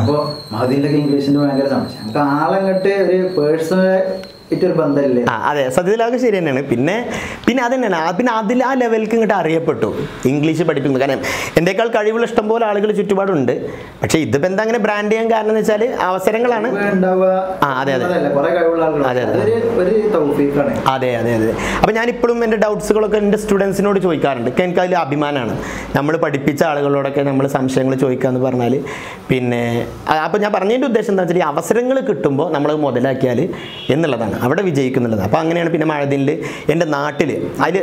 അപ്പൊ മഹദീനിലൊക്കെ ഇംഗ്ലീഷിന്റെ ഭയങ്കര സംശയം. നമുക്ക് ആളെങ്ങട്ട് ഒരു പേഴ്സണൽ ഇട്ടൊരു ബന്ധമില്ലേ? അതെ, സത്യത്തിലൊക്കെ ശരി തന്നെയാണ്. പിന്നെ പിന്നെ അത് തന്നെയാണ്. പിന്നെ അതിൽ ആ ലെവലിലേക്ക് ഇങ്ങോട്ട് അറിയപ്പെട്ടു ഇംഗ്ലീഷ് പഠിപ്പിക്കുന്നത്. കാരണം എൻ്റെക്കാൾ കഴിവുള്ള ഇഷ്ടംപോലെ ആളുകൾ ചുറ്റുപാടുണ്ട്. പക്ഷേ ഇതിപ്പോൾ എന്താ അങ്ങനെ ബ്രാൻഡ് ചെയ്യാൻ കാരണം എന്ന് വെച്ചാൽ അവസരങ്ങളാണ്. ആ അതെ അതെ അതെ അതെ അതെ അതെ അപ്പം ഞാനിപ്പോഴും എൻ്റെ ഡൗട്ട്സുകളൊക്കെ എൻ്റെ സ്റ്റുഡൻസിനോട് ചോദിക്കാറുണ്ട്. എനിക്ക് അതിൽ അഭിമാനമാണ്. നമ്മൾ പഠിപ്പിച്ച ആളുകളോടൊക്കെ നമ്മൾ സംശയങ്ങൾ ചോദിക്കുക എന്ന് പറഞ്ഞാൽ. പിന്നെ അപ്പം ഞാൻ പറഞ്ഞതിൻ്റെ ഉദ്ദേശം എന്താ വെച്ചാൽ ഈ അവസരങ്ങൾ കിട്ടുമ്പോൾ നമ്മൾ മുതലാക്കിയാൽ എന്നുള്ളതാണ് അവിടെ വിജയിക്കുന്നുള്ളത്. അപ്പോൾ അങ്ങനെയാണ് പിന്നെ മഴദിനിൽ എൻ്റെ നാട്ടിൽ അതിൽ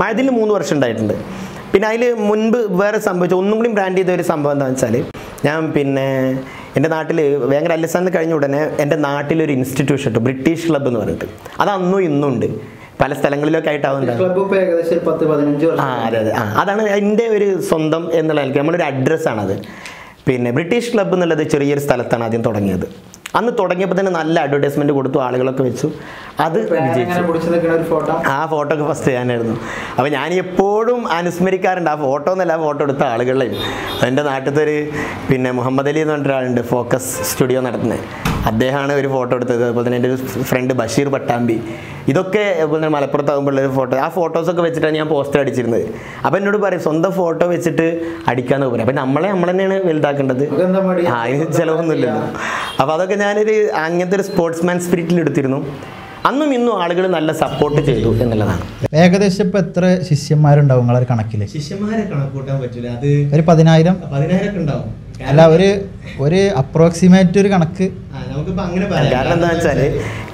മഴദിനിൽ മൂന്ന് വർഷം ഉണ്ടായിട്ടുണ്ട്. പിന്നെ അതിൽ മുൻപ് വേറെ സംഭവിച്ചു ഒന്നും കൂടി ബ്രാൻഡ് ചെയ്ത ഒരു സംഭവം എന്താണെന്ന് വെച്ചാൽ ഞാൻ പിന്നെ എൻ്റെ നാട്ടിൽ ഭയങ്കര അല്ലിസാന്ന് കഴിഞ്ഞ ഉടനെ എൻ്റെ നാട്ടിലൊരു ഇൻസ്റ്റിറ്റ്യൂഷൻ ഉണ്ട്, ബ്രിട്ടീഷ് ക്ലബ്ബ് എന്ന് പറഞ്ഞിട്ട്. അത് അന്നും ഇന്നും ഉണ്ട് പല സ്ഥലങ്ങളിലൊക്കെ ആയിട്ടാവുന്നുണ്ട്. ആ അതെ അതെ ആ അതാണ് എൻ്റെ ഒരു സ്വന്തം എന്നുള്ള എനിക്ക് നമ്മളൊരു അഡ്രസ്സാണത്. പിന്നെ ബ്രിട്ടീഷ് ക്ലബ്ബ് എന്നുള്ളത് ചെറിയൊരു സ്ഥലത്താണ് ആദ്യം തുടങ്ങിയത്. അന്ന് തുടങ്ങിയപ്പോൾ തന്നെ നല്ല അഡ്വർടൈസ്മെൻറ്റ് കൊടുത്തു, ആളുകളൊക്കെ വെച്ചു, അത് വിജയിച്ചു. ആ ഫോട്ടോ ഒക്കെ ഫസ്റ്റ് ഞാനായിരുന്നു. അപ്പോൾ ഞാൻ എപ്പോഴും അനുസ്മരിക്കാറുണ്ട് ആ ഫോട്ടോ എന്നല്ല, ആ ഫോട്ടോ എടുത്ത ആളുകളെയും. എൻ്റെ നാട്ടിലത്തെ ഒരു പിന്നെ മുഹമ്മദ് അലി എന്ന് പറഞ്ഞ ഒരാളുണ്ട്, ഫോക്കസ് സ്റ്റുഡിയോ നടത്തുന്നത്, അദ്ദേഹമാണ് ഒരു ഫോട്ടോ എടുത്തത്. അതുപോലെ തന്നെ എൻ്റെ ഒരു ഫ്രണ്ട് ബഷീർ പട്ടാമ്പി, ഇതൊക്കെ അതുപോലെ തന്നെ മലപ്പുറത്താകുമ്പോഴുള്ള ഒരു ഫോട്ടോ. ആ ഫോട്ടോസൊക്കെ വെച്ചിട്ടാണ് ഞാൻ പോസ്റ്റർ അടിച്ചിരുന്നത്. അപ്പോൾ എന്നോട് പറയും സ്വന്തം ഫോട്ടോ വെച്ചിട്ട് അടിക്കാമെന്ന് പറയും. അപ്പോൾ നമ്മളെ നമ്മൾ തന്നെയാണ് വലുതാക്കേണ്ടത്, അതിന് ചിലവൊന്നുമില്ലല്ലോ. അപ്പോൾ അതൊക്കെ ഞാനൊരു അങ്ങനത്തെ ഒരു സ്പോർട്സ്മാൻ സ്പിരിറ്റിൽ എടുത്തിരുന്നു. അന്നും ഇന്നും ആളുകൾ നല്ല സപ്പോർട്ട് ചെയ്തു എന്നുള്ളതാണ്. ഏകദേശം ഇപ്പം എത്ര ശിഷ്യന്മാരുണ്ടാവും നിങ്ങളൊരു കണക്കിൽ? ശിഷ്യന്മാരെ കണക്ക് കൂട്ടാൻ പറ്റില്ല, അത് ഒരു പതിനായിരം പതിനായിരം ഉണ്ടാവും. അല്ല ഒരു ഒരു അപ്രോക്സിമേറ്റ് ഒരു കണക്ക് നമുക്കിപ്പോൾ അങ്ങനെ പറയാം. കാരണം എന്താ വെച്ചാൽ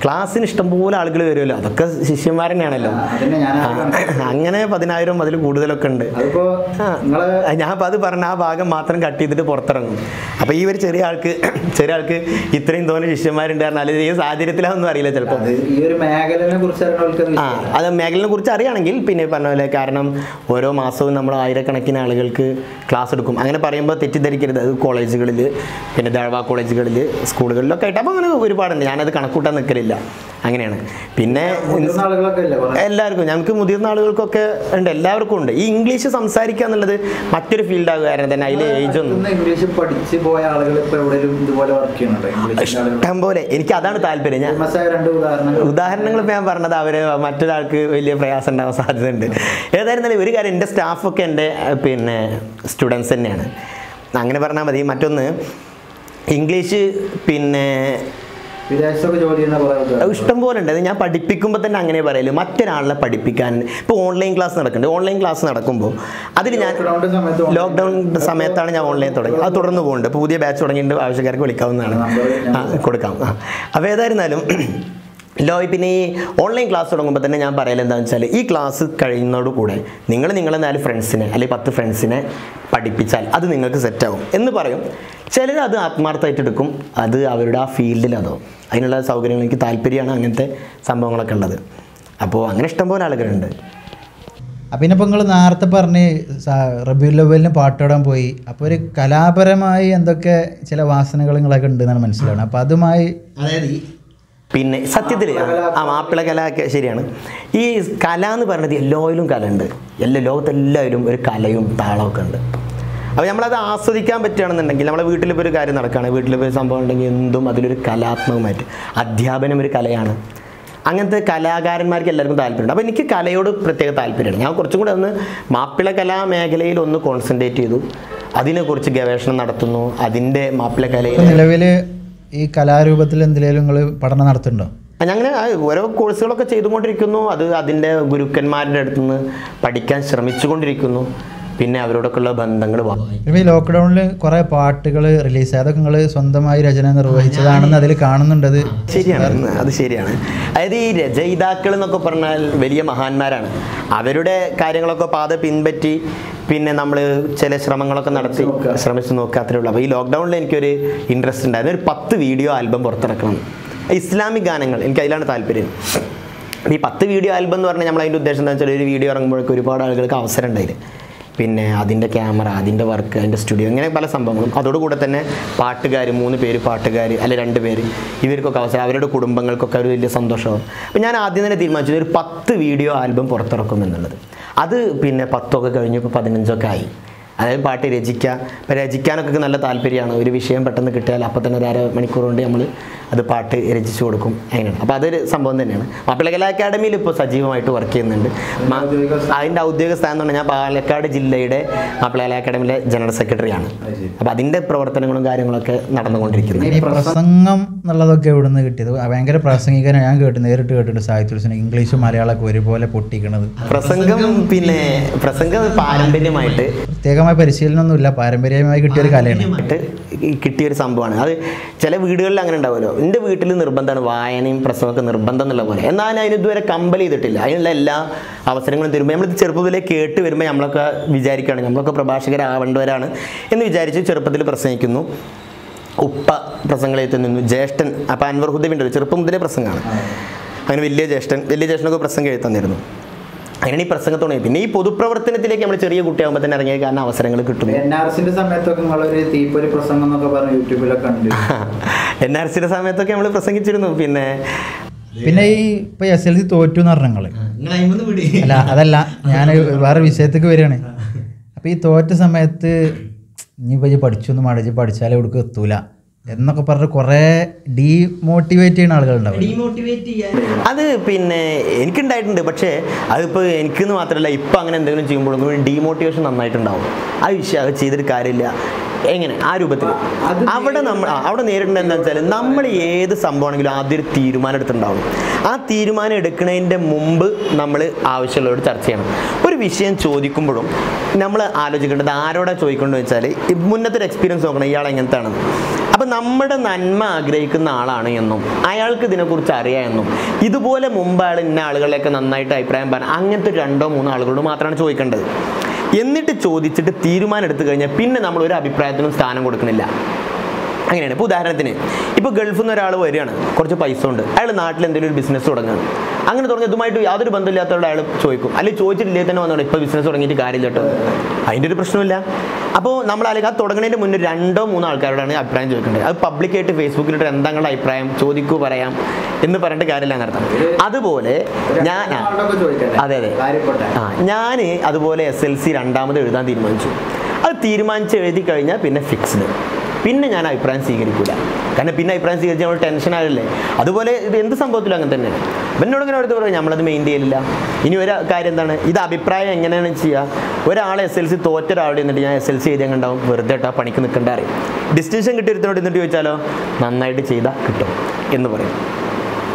ക്ലാസ്സിന് ഇഷ്ടംപോലെ ആളുകൾ വരുമല്ലോ, അതൊക്കെ ശിഷ്യന്മാർ തന്നെയാണല്ലോ. അങ്ങനെ പതിനായിരം അതിൽ കൂടുതലൊക്കെ ഉണ്ട്. ഞാൻ അത് പറഞ്ഞ ആ ഭാഗം മാത്രം കട്ട് ചെയ്തിട്ട് പുറത്തിറങ്ങും. അപ്പോൾ ഈ ഒരു ചെറിയ ആൾക്ക് ചെറിയ ആൾക്ക് ഇത്രയും തോന്നുന്ന ശിഷ്യന്മാരുണ്ട് കാരണം അല്ലെങ്കിൽ ഈ സാഹചര്യത്തിലാണെന്നും അറിയില്ല. ചിലപ്പോൾ ആ അത് മേഖലയെ കുറിച്ച് അറിയാണെങ്കിൽ പിന്നെ പറഞ്ഞ പോലെ, കാരണം ഓരോ മാസവും നമ്മൾ ആയിരക്കണക്കിന് ആളുകൾക്ക് ക്ലാസ് എടുക്കും. അങ്ങനെ പറയുമ്പോൾ തെറ്റിദ്ധരിക്കരുത്, അത് കോളേജുകളിൽ പിന്നെ ദഴവ കോളേജുകളിൽ സ്കൂളുകളിലൊക്കെ ആയിട്ട് അപ്പോൾ അങ്ങനെ ഒരുപാടുണ്ട്. ഞാനത് കണക്കൂട്ടാൻ നിൽക്കലില്ല, അങ്ങനെയാണ്. പിന്നെ എല്ലാവർക്കും, ഞങ്ങൾക്ക് മുതിർന്ന ആളുകൾക്കൊക്കെ ഉണ്ട്, എല്ലാവർക്കും ഉണ്ട്. ഈ ഇംഗ്ലീഷ് സംസാരിക്കുക എന്നുള്ളത് മറ്റൊരു ഫീൽഡാകുക കാരണം തന്നെ അതിൽ ഏജ് ഒന്നും ഇഷ്ടം പോലെ എനിക്ക് അതാണ് താല്പര്യം. ഞാൻ ഉദാഹരണങ്ങൾ ഞാൻ പറഞ്ഞത് അവര് മറ്റൊരാൾക്ക് വലിയ പ്രയാസം ഉണ്ടാകാൻ സാധ്യതയുണ്ട്. ഏതായിരുന്നാലും ഒരു കാര്യം, എൻ്റെ സ്റ്റാഫൊക്കെ എൻ്റെ പിന്നെ സ്റ്റുഡൻസ് തന്നെയാണ്, അങ്ങനെ പറഞ്ഞാൽ മതി. മറ്റൊന്ന് ഇംഗ്ലീഷ് പിന്നെ ഇഷ്ടം പോലെ ഉണ്ട്. അത് ഞാൻ പഠിപ്പിക്കുമ്പോൾ തന്നെ അങ്ങനെ പറയല്, മറ്റൊരാളെ പഠിപ്പിക്കാൻ. ഇപ്പോൾ ഓൺലൈൻ ക്ലാസ് നടക്കുന്നുണ്ട്, ഓൺലൈൻ ക്ലാസ് നടക്കുമ്പോൾ അതിൽ ഞാൻ ലോക്ക്ഡൗൺ സമയത്താണ് ഞാൻ ഓൺലൈൻ തുടങ്ങി, അത് തുടർന്ന് പോകുന്നുണ്ട്. ഇപ്പോൾ പുതിയ ബാച്ച് തുടങ്ങിയിട്ട് ആവശ്യക്കാർക്ക് വിളിക്കാവുന്നതാണ്, കൊടുക്കാം. അപ്പോൾ ഏതായിരുന്നാലും ലോ പിന്നെ ഈ ഓൺലൈൻ ക്ലാസ് തുടങ്ങുമ്പോൾ തന്നെ ഞാൻ പറയല് എന്താണെന്ന് വെച്ചാൽ, ഈ ക്ലാസ് കഴിയുന്നതോടു കൂടെ നിങ്ങൾ നിങ്ങളെ നാല് ഫ്രണ്ട്സിനെ അല്ലെങ്കിൽ പത്ത് ഫ്രണ്ട്സിനെ പഠിപ്പിച്ചാൽ അത് നിങ്ങൾക്ക് സെറ്റാകും എന്ന് പറയും. ചിലർ അത് ആത്മാർത്ഥമായിട്ട് എടുക്കും, അത് അവരുടെ ആ ഫീൽഡിലതോ അതിനുള്ള സൗകര്യങ്ങൾ. എനിക്ക് താല്പര്യമാണ് അങ്ങനത്തെ സംഭവങ്ങളൊക്കെ ഉള്ളത്. അപ്പോൾ അങ്ങനെ ഇഷ്ടംപോലെ ആളുകളുണ്ട്. അപ്പം പിന്നെ ഇപ്പോൾ നിങ്ങൾ നേരത്തെ പറഞ്ഞ് റബീഉൽ അവ്വലിന് പാട്ടോടാൻ പോയി, അപ്പോൾ ഒരു കലാപരമായി എന്തൊക്കെ ചില വാസനകൾ നിങ്ങളൊക്കെ ഉണ്ടെന്നാണ് മനസ്സിലാവുന്നത്. അപ്പോൾ അതുമായി അതായത് പിന്നെ സത്യത്തിൽ ആ മാപ്പിള കല ഒക്കെ ശരിയാണ്. ഈ കല എന്ന് പറയുന്നത് എല്ലാവരിലും കലയുണ്ട്, എല്ലാ ലോകത്തെല്ലാവരും ഒരു കലയും താളമൊക്കെ ഉണ്ട്. അപ്പോൾ നമ്മളത് ആസ്വദിക്കാൻ പറ്റുകയാണെന്നുണ്ടെങ്കിൽ, നമ്മളെ വീട്ടിലിപ്പോൾ ഒരു കാര്യം നടക്കുകയാണ്, വീട്ടിലിപ്പോൾ ഒരു സംഭവം ഉണ്ടെങ്കിൽ എന്തും അതിലൊരു കലാത്മകമായിട്ട്, അധ്യാപനം ഒരു കലയാണ്. അങ്ങനത്തെ കലാകാരന്മാർക്ക് എല്ലാവർക്കും താല്പര്യമുണ്ട്. അപ്പോൾ എനിക്ക് കലയോട് പ്രത്യേക താല്പര്യമാണ്. ഞാൻ കുറച്ചും കൂടെ ഒന്ന് മാപ്പിള കലാ മേഖലയിൽ ഒന്ന് കോൺസെൻട്രേറ്റ് ചെയ്തു, അതിനെക്കുറിച്ച് ഗവേഷണം നടത്തുന്നു. അതിൻ്റെ മാപ്പിള കലയിൽ നിലവിൽ ഈ കലാരൂപത്തിൽ എന്തിലേലും നിങ്ങൾ പഠനം നടത്തുന്നുണ്ടോ? അങ്ങനെ ഓരോ കോഴ്സുകളൊക്കെ ചെയ്തുകൊണ്ടിരിക്കുന്നു. അത് അതിൻ്റെ ഗുരുക്കന്മാരുടെ അടുത്ത് നിന്ന് പഠിക്കാൻ ശ്രമിച്ചുകൊണ്ടിരിക്കുന്നു. പിന്നെ അവരോടൊക്കെയുള്ള ബന്ധങ്ങൾ ഈ ലോക്ക്ഡൗണിൽ കുറേ പാട്ടുകൾ റിലീസ് ആയി, അതൊക്കെ നിങ്ങൾ സ്വന്തമായി രചന നിർവഹിച്ചതാണെന്ന് അതിൽ കാണുന്നുണ്ടത് ശരിയാണ്? അത് ശരിയാണ്. അതായത് ഈ രചയിതാക്കൾ എന്നൊക്കെ പറഞ്ഞാൽ വലിയ മഹാന്മാരാണ്. അവരുടെ കാര്യങ്ങളൊക്കെ പാത പിൻപറ്റി പിന്നെ നമ്മൾ ചില ശ്രമങ്ങളൊക്കെ നടത്തി ശ്രമിച്ചു നോക്കാത്തേ ഉള്ളൂ. അപ്പോൾ ഈ ലോക്ക്ഡൗണിൽ എനിക്കൊരു ഇൻട്രസ്റ്റ് ഉണ്ടായിരുന്നു, ഒരു പത്ത് വീഡിയോ ആൽബം പുറത്തിറക്കണം. ഇസ്ലാമിക് ഗാനങ്ങൾ, എനിക്ക് അതിലാണ് താല്പര്യം. ഈ പത്ത് വീഡിയോ ആൽബം എന്ന് പറഞ്ഞാൽ നമ്മൾ അതിൻ്റെ ഉദ്ദേശം എന്താണെന്ന് വെച്ചാൽ, ഒരു വീഡിയോ ഇറങ്ങുമ്പോഴേക്കും ഒരുപാട് ആളുകൾക്ക് അവസരം ഉണ്ടായില്ല. പിന്നെ അതിൻ്റെ ക്യാമറ, അതിൻ്റെ വർക്ക്, അതിൻ്റെ സ്റ്റുഡിയോ, ഇങ്ങനെ പല സംഭവങ്ങളും. അതോടുകൂടെ തന്നെ പാട്ടുകാർ, മൂന്ന് പേര് പാട്ടുകാർ അല്ലെ രണ്ട് പേര്, ഇവർക്കൊക്കെ അവസരം, അവരുടെ കുടുംബങ്ങൾക്കൊക്കെ ഒരു വലിയ സന്തോഷമാണ്. അപ്പം ഞാൻ ആദ്യം തന്നെ തീരുമാനിച്ചത് ഒരു പത്ത് വീഡിയോ ആൽബം പുറത്തിറക്കും എന്നുള്ളത്. അത് പിന്നെ പത്തൊക്കെ കഴിഞ്ഞു, ഇപ്പോൾ പതിനഞ്ചൊക്കെ ആയി. അതായത് പാട്ട് രചിക്കുക, ഇപ്പോൾ രചിക്കാനൊക്കെ നല്ല താല്പര്യമാണ്. ഒരു വിഷയം പെട്ടെന്ന് കിട്ടിയാൽ അപ്പം തന്നെ ഒരു അര മണിക്കൂർ കൊണ്ട് നമ്മൾ അത് പാട്ട് രചിച്ചു കൊടുക്കും, അങ്ങനെയാണ്. അപ്പോൾ അതൊരു സംഭവം തന്നെയാണ്. മാപ്പിള കലാ അക്കാഡമിയിൽ ഇപ്പോൾ സജീവമായിട്ട് വർക്ക് ചെയ്യുന്നുണ്ട്. അതിൻ്റെ ഔദ്യോഗിക സ്ഥാനം തന്നെ ഞാൻ പാലക്കാട് ജില്ലയുടെ മാപ്പിള കലാ അക്കാഡമിയിലെ ജനറൽ സെക്രട്ടറിയാണ്. അപ്പോൾ അതിൻ്റെ പ്രവർത്തനങ്ങളും കാര്യങ്ങളൊക്കെ നടന്നുകൊണ്ടിരിക്കുന്നത്. ഈ പ്രസംഗം എന്നുള്ളതൊക്കെ ഇവിടുന്ന് കിട്ടിയത് ഭയങ്കര പ്രാസംഗികനാണ്. ഞാൻ കേട്ടു, നേരിട്ട് കേട്ടിട്ടുണ്ട് സാഹിത്യ ഇംഗ്ലീഷും മലയാളമൊക്കെ ഒരുപോലെ പൊട്ടിക്കണത് പ്രസംഗം. പിന്നെ പ്രസംഗം പാരമ്പര്യമായിട്ട് പ്രത്യേക പരിശീലനമൊന്നുമില്ല, പാരമ്പര്യമായി കിട്ടിയൊരു കലയായിട്ട് കിട്ടിയൊരു സംഭവമാണ്. അത് ചില വീടുകളിൽ അങ്ങനെ ഉണ്ടാവുമല്ലോ. എൻ്റെ വീട്ടിൽ നിർബന്ധമാണ് വായനയും പ്രസവമൊക്കെ നിർബന്ധം എന്നുള്ള പോലെ. എന്നാലും അതിന് ഇതുവരെ കമ്പൽ ചെയ്തിട്ടില്ല. അതിനുള്ള എല്ലാ അവസരങ്ങളും തരുമ്പോൾ നമ്മൾ ചെറുപ്പത്തിലെ കേട്ട് വരുമ്പോൾ നമ്മളൊക്കെ വിചാരിക്കുകയാണ് നമ്മളൊക്കെ പ്രഭാഷകരാവേണ്ടവരാണ് എന്ന് വിചാരിച്ച് ചെറുപ്പത്തിൽ പ്രസംഗിക്കുന്നു. ഉപ്പ പ്രസംഗത്തിൽ നിന്നു, ജ്യേഷ്ഠൻ അപ്പം അൻവർ ഹുദവിൻ്റെ ചെറുപ്പം മുതലേ പ്രസംഗമാണ്. അങ്ങനെ വലിയ ജ്യേഷ്ഠൻ വലിയ ജ്യേഷ്ഠനൊക്കെ പ്രസംഗം എഴുതി തന്നിരുന്നു. അങ്ങനെയാണ് ഈ പ്രസംഗത്തോടെ. പിന്നെ ഈ പൊതുപ്രവർത്തനത്തിലേക്ക് നമ്മൾ ചെറിയ കുട്ടിയാകുമ്പോൾ തന്നെ ഇറങ്ങിയ കാരണം അവസരങ്ങൾ കിട്ടും. എൻ ആർ സിന്റെ സമയത്തൊക്കെ എൻ ആർ സിന്റെ സമയത്തൊക്കെ നമ്മൾ പ്രസംഗിച്ചിരുന്നു. പിന്നെ പിന്നെ ഈ ഇപ്പൊ എസ് എൽ സി തോറ്റു എന്ന് പറഞ്ഞ അല്ല, അതല്ല, ഞാൻ വേറെ വിഷയത്തേക്ക് വരികയാണ്. അപ്പൊ ഈ തോറ്റ സമയത്ത് ഇനിയിപ്പോ പഠിച്ചൊന്നും പഠിച്ച് പഠിച്ചാലേ ഇവിടേക്ക് എത്തൂല എന്നൊക്കെ പറഞ്ഞ് കുറേ ഡീമോട്ടിവേറ്റ് ചെയ്യുന്ന ആളുകളുണ്ടാവും. അത് പിന്നെ എനിക്കുണ്ടായിട്ടുണ്ട്. പക്ഷേ അതിപ്പോൾ എനിക്കെന്ന് മാത്രമല്ല, ഇപ്പം അങ്ങനെ എന്തെങ്കിലും ചെയ്യുമ്പോഴൊന്നും ഡീമോട്ടിവേഷൻ നന്നായിട്ടുണ്ടാവും. ആ വിഷയം അത് ചെയ്തിട്ട് കാര്യമില്ല, എങ്ങനെ ആ രൂപത്തിൽ അവിടെ നമ്മൾ അവിടെ നേരിടേണ്ടത് എന്താണെന്ന് വെച്ചാൽ നമ്മൾ ഏത് സംഭവമാണെങ്കിലും ആദ്യം ഒരു തീരുമാനം എടുത്തിട്ടുണ്ടാവും. ആ തീരുമാനം എടുക്കുന്നതിൻ്റെ മുമ്പ് നമ്മൾ ആവശ്യമുള്ളവരോട് ചർച്ച ചെയ്യണം. ഒരു വിഷയം ചോദിക്കുമ്പോഴും നമ്മൾ ആലോചിക്കേണ്ടത് ആരോടാണ് ചോദിക്കേണ്ടതെന്ന് വെച്ചാൽ മുന്നത്തെ ഒരു എക്സ്പീരിയൻസ് നോക്കണം, ഇയാൾ എങ്ങനത്താണ്. അപ്പം നമ്മുടെ നന്മ ആഗ്രഹിക്കുന്ന ആളാണ് എന്നും അയാൾക്ക് ഇതിനെക്കുറിച്ച് അറിയാം എന്നും ഇതുപോലെ മുമ്പ് അയാൾ ഇന്ന ആളുകളെയൊക്കെ നന്നായിട്ട് അഭിപ്രായം പറയാൻ അങ്ങനത്തെ രണ്ടോ മൂന്നോ ആളുകളോട് മാത്രമാണ് ചോദിക്കേണ്ടത്. എന്നിട്ട് ചോദിച്ചിട്ട് തീരുമാനം എടുത്തു കഴിഞ്ഞാൽ പിന്നെ നമ്മൾ ഒരു അഭിപ്രായത്തിനും സ്ഥാനം കൊടുക്കുന്നില്ല. അങ്ങനെയാണ്. ഇപ്പോൾ ഉദാഹരണത്തിന് ഇപ്പോൾ ഗൾഫിൽ നിന്ന് ഒരാൾ വരികയാണ്, കുറച്ച് പൈസ ഉണ്ട്, അയാൾ നാട്ടിൽ എന്തെങ്കിലും ഒരു ബിസിനസ് തുടങ്ങുകയാണ്. അങ്ങനെ തുടങ്ങി ഇതുമായിട്ട് യാതൊരു ബന്ധമില്ലാത്തവരോട് അയാൾ ചോദിക്കും, അല്ലെങ്കിൽ ചോദിച്ചിട്ടില്ലേ തന്നെ വന്നോളൂ, ഇപ്പോൾ ബിസിനസ് തുടങ്ങിയിട്ട് കാര്യമില്ല കേട്ടോ, അതിൻ്റെ ഒരു പ്രശ്നമില്ല. അപ്പോൾ നമ്മൾ അല്ലെങ്കിൽ അത് തുടങ്ങുന്നതിൻ്റെ മുന്നേ രണ്ടോ മൂന്നോ ആൾക്കാരോടാണ് അഭിപ്രായം ചോദിക്കേണ്ടത്. അത് പബ്ലിക്കായിട്ട് ഫേസ്ബുക്കിലിട്ട് എന്താ നിങ്ങളുടെ അഭിപ്രായം ചോദിക്കൂ പറയാം എന്ന് പറഞ്ഞിട്ട് കാര്യമില്ല എന്നർത്ഥം. അതുപോലെ ഞാൻ അതെ അതെ ആ ഞാൻ അതുപോലെ എസ് എൽ സി രണ്ടാമത് എഴുതാൻ തീരുമാനിച്ചു. അത് തീരുമാനിച്ച് എഴുതി കഴിഞ്ഞാൽ പിന്നെ ഫിക്സ്ഡ്, പിന്നെ ഞാൻ അഭിപ്രായം സ്വീകരിക്കില്ല. കാരണം പിന്നെ അഭിപ്രായം സ്വീകരിച്ച് നമ്മൾ ടെൻഷനായില്ലേ. അതുപോലെ ഇത് എന്ത് സംഭവത്തിലും അങ്ങനെ തന്നെ. എന്നോട് ഇങ്ങനെ അടുത്ത് പറയും നമ്മളത് മെയിൻറ്റെയിൻ ചെയ്യില്ല. ഇനി ഒരു കാര്യം എന്താണ്, ഇത് അഭിപ്രായം എങ്ങനെയാണ് ചെയ്യുക. ഒരാളെ എസ് എൽ സി തോറ്റ ഒരാളുടെ എന്നിട്ട് ഞാൻ എസ് എൽ സി എഴുതിയാൽ കണ്ടാവും വെറുതെ കേട്ടോ പണിക്ക് നിൽക്കേണ്ട അറിയും. ഡിസ്റ്റിങ്ഷൻ കിട്ടിയിരുന്നോട് എന്നിട്ട് ചോദിച്ചാലോ നന്നായിട്ട് ചെയ്താൽ കിട്ടും എന്ന് പറയും.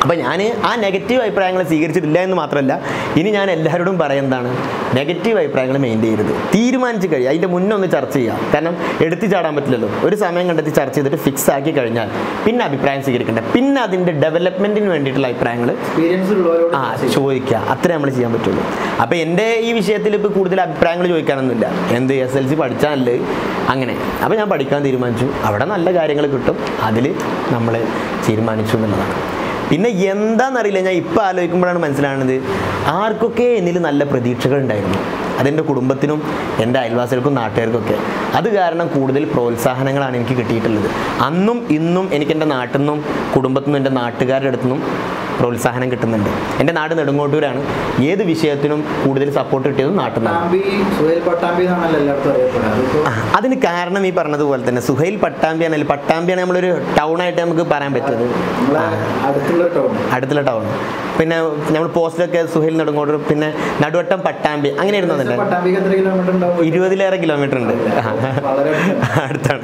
അപ്പം ഞാൻ ആ നെഗറ്റീവ് അഭിപ്രായങ്ങൾ സ്വീകരിച്ചിട്ടില്ല എന്ന് മാത്രമല്ല, ഇനി ഞാൻ എല്ലാവരോടും പറയുന്നതാണ് നെഗറ്റീവ് അഭിപ്രായങ്ങൾ മെയിൻറ്റെയിൻ ചെയ്യരുത്. തീരുമാനിച്ച് കഴിയുക, അതിൻ്റെ മുന്നേ ഒന്ന് ചർച്ച ചെയ്യാം. കാരണം എടുത്തു ചാടാൻ പറ്റില്ലല്ലോ. ഒരു സമയം കണ്ടെത്തി ചർച്ച ചെയ്തിട്ട് ഫിക്സ് ആക്കി കഴിഞ്ഞാൽ പിന്നെ അഭിപ്രായം സ്വീകരിക്കേണ്ട, പിന്നെ അതിൻ്റെ ഡെവലപ്മെൻറ്റിന് വേണ്ടിയിട്ടുള്ള അഭിപ്രായങ്ങൾ ആ ചോദിക്കുക. അത്രേ നമ്മൾ ചെയ്യാൻ പറ്റുള്ളൂ. അപ്പോൾ എൻ്റെ ഈ വിഷയത്തിൽ ഇപ്പോൾ കൂടുതൽ അഭിപ്രായങ്ങൾ ചോദിക്കാനൊന്നുമില്ല. എന്ത് എസ് എൽ സി പഠിച്ചാല് അങ്ങനെ. അപ്പോൾ ഞാൻ പഠിക്കാൻ തീരുമാനിച്ചു, അവിടെ നല്ല കാര്യങ്ങൾ കിട്ടും, അതിൽ നമ്മൾ തീരുമാനിച്ചു എന്നുള്ളതാണ്. പിന്നെ എന്താണെന്നറിയില്ല, ഞാൻ ഇപ്പോൾ ആലോചിക്കുമ്പോഴാണ് മനസ്സിലാകുന്നത് ആർക്കൊക്കെ എന്നിൽ നല്ല പ്രതീക്ഷകൾ ഉണ്ടായിരുന്നു. അതെൻ്റെ കുടുംബത്തിനും എൻ്റെ അയൽവാസികൾക്കും നാട്ടുകാർക്കൊക്കെ. അത് കാരണം കൂടുതൽ പ്രോത്സാഹനങ്ങളാണ് എനിക്ക് കിട്ടിയിട്ടുള്ളത്. അന്നും ഇന്നും എനിക്കെൻ്റെ നാട്ടിൽ നിന്നും കുടുംബത്തിൽ നിന്നും എൻ്റെ നാട്ടുകാരുടെ അടുത്തു നിന്നും പ്രോത്സാഹനം കിട്ടുന്നുണ്ട്. എൻ്റെ നാട് നെടുങ്ങോട്ടൂരാണ്. ഏത് വിഷയത്തിനും കൂടുതൽ സപ്പോർട്ട് കിട്ടിയത് നാട്ടിൽ നിന്നാണ്. അതിന് കാരണം ഈ പറഞ്ഞതുപോലെ തന്നെ സുഹൈൽ പട്ടാമ്പി ആണെങ്കിൽ പട്ടാമ്പിയാണ് നമ്മളൊരു ടൗണായിട്ട് നമുക്ക് പറയാൻ പറ്റുന്നത്, അടുത്തുള്ള ടൗൺ. പിന്നെ നമ്മൾ പോസ്റ്റൊക്കെ സുഹൈൽ നെടുങ്ങോട്ടൂർ, പിന്നെ നടുവട്ടം പട്ടാമ്പി, അങ്ങനെ ഇരുന്നതല്ലേ ഇരുപതിലേറെ കിലോമീറ്റർ ഉണ്ട്, അടുത്താണ്.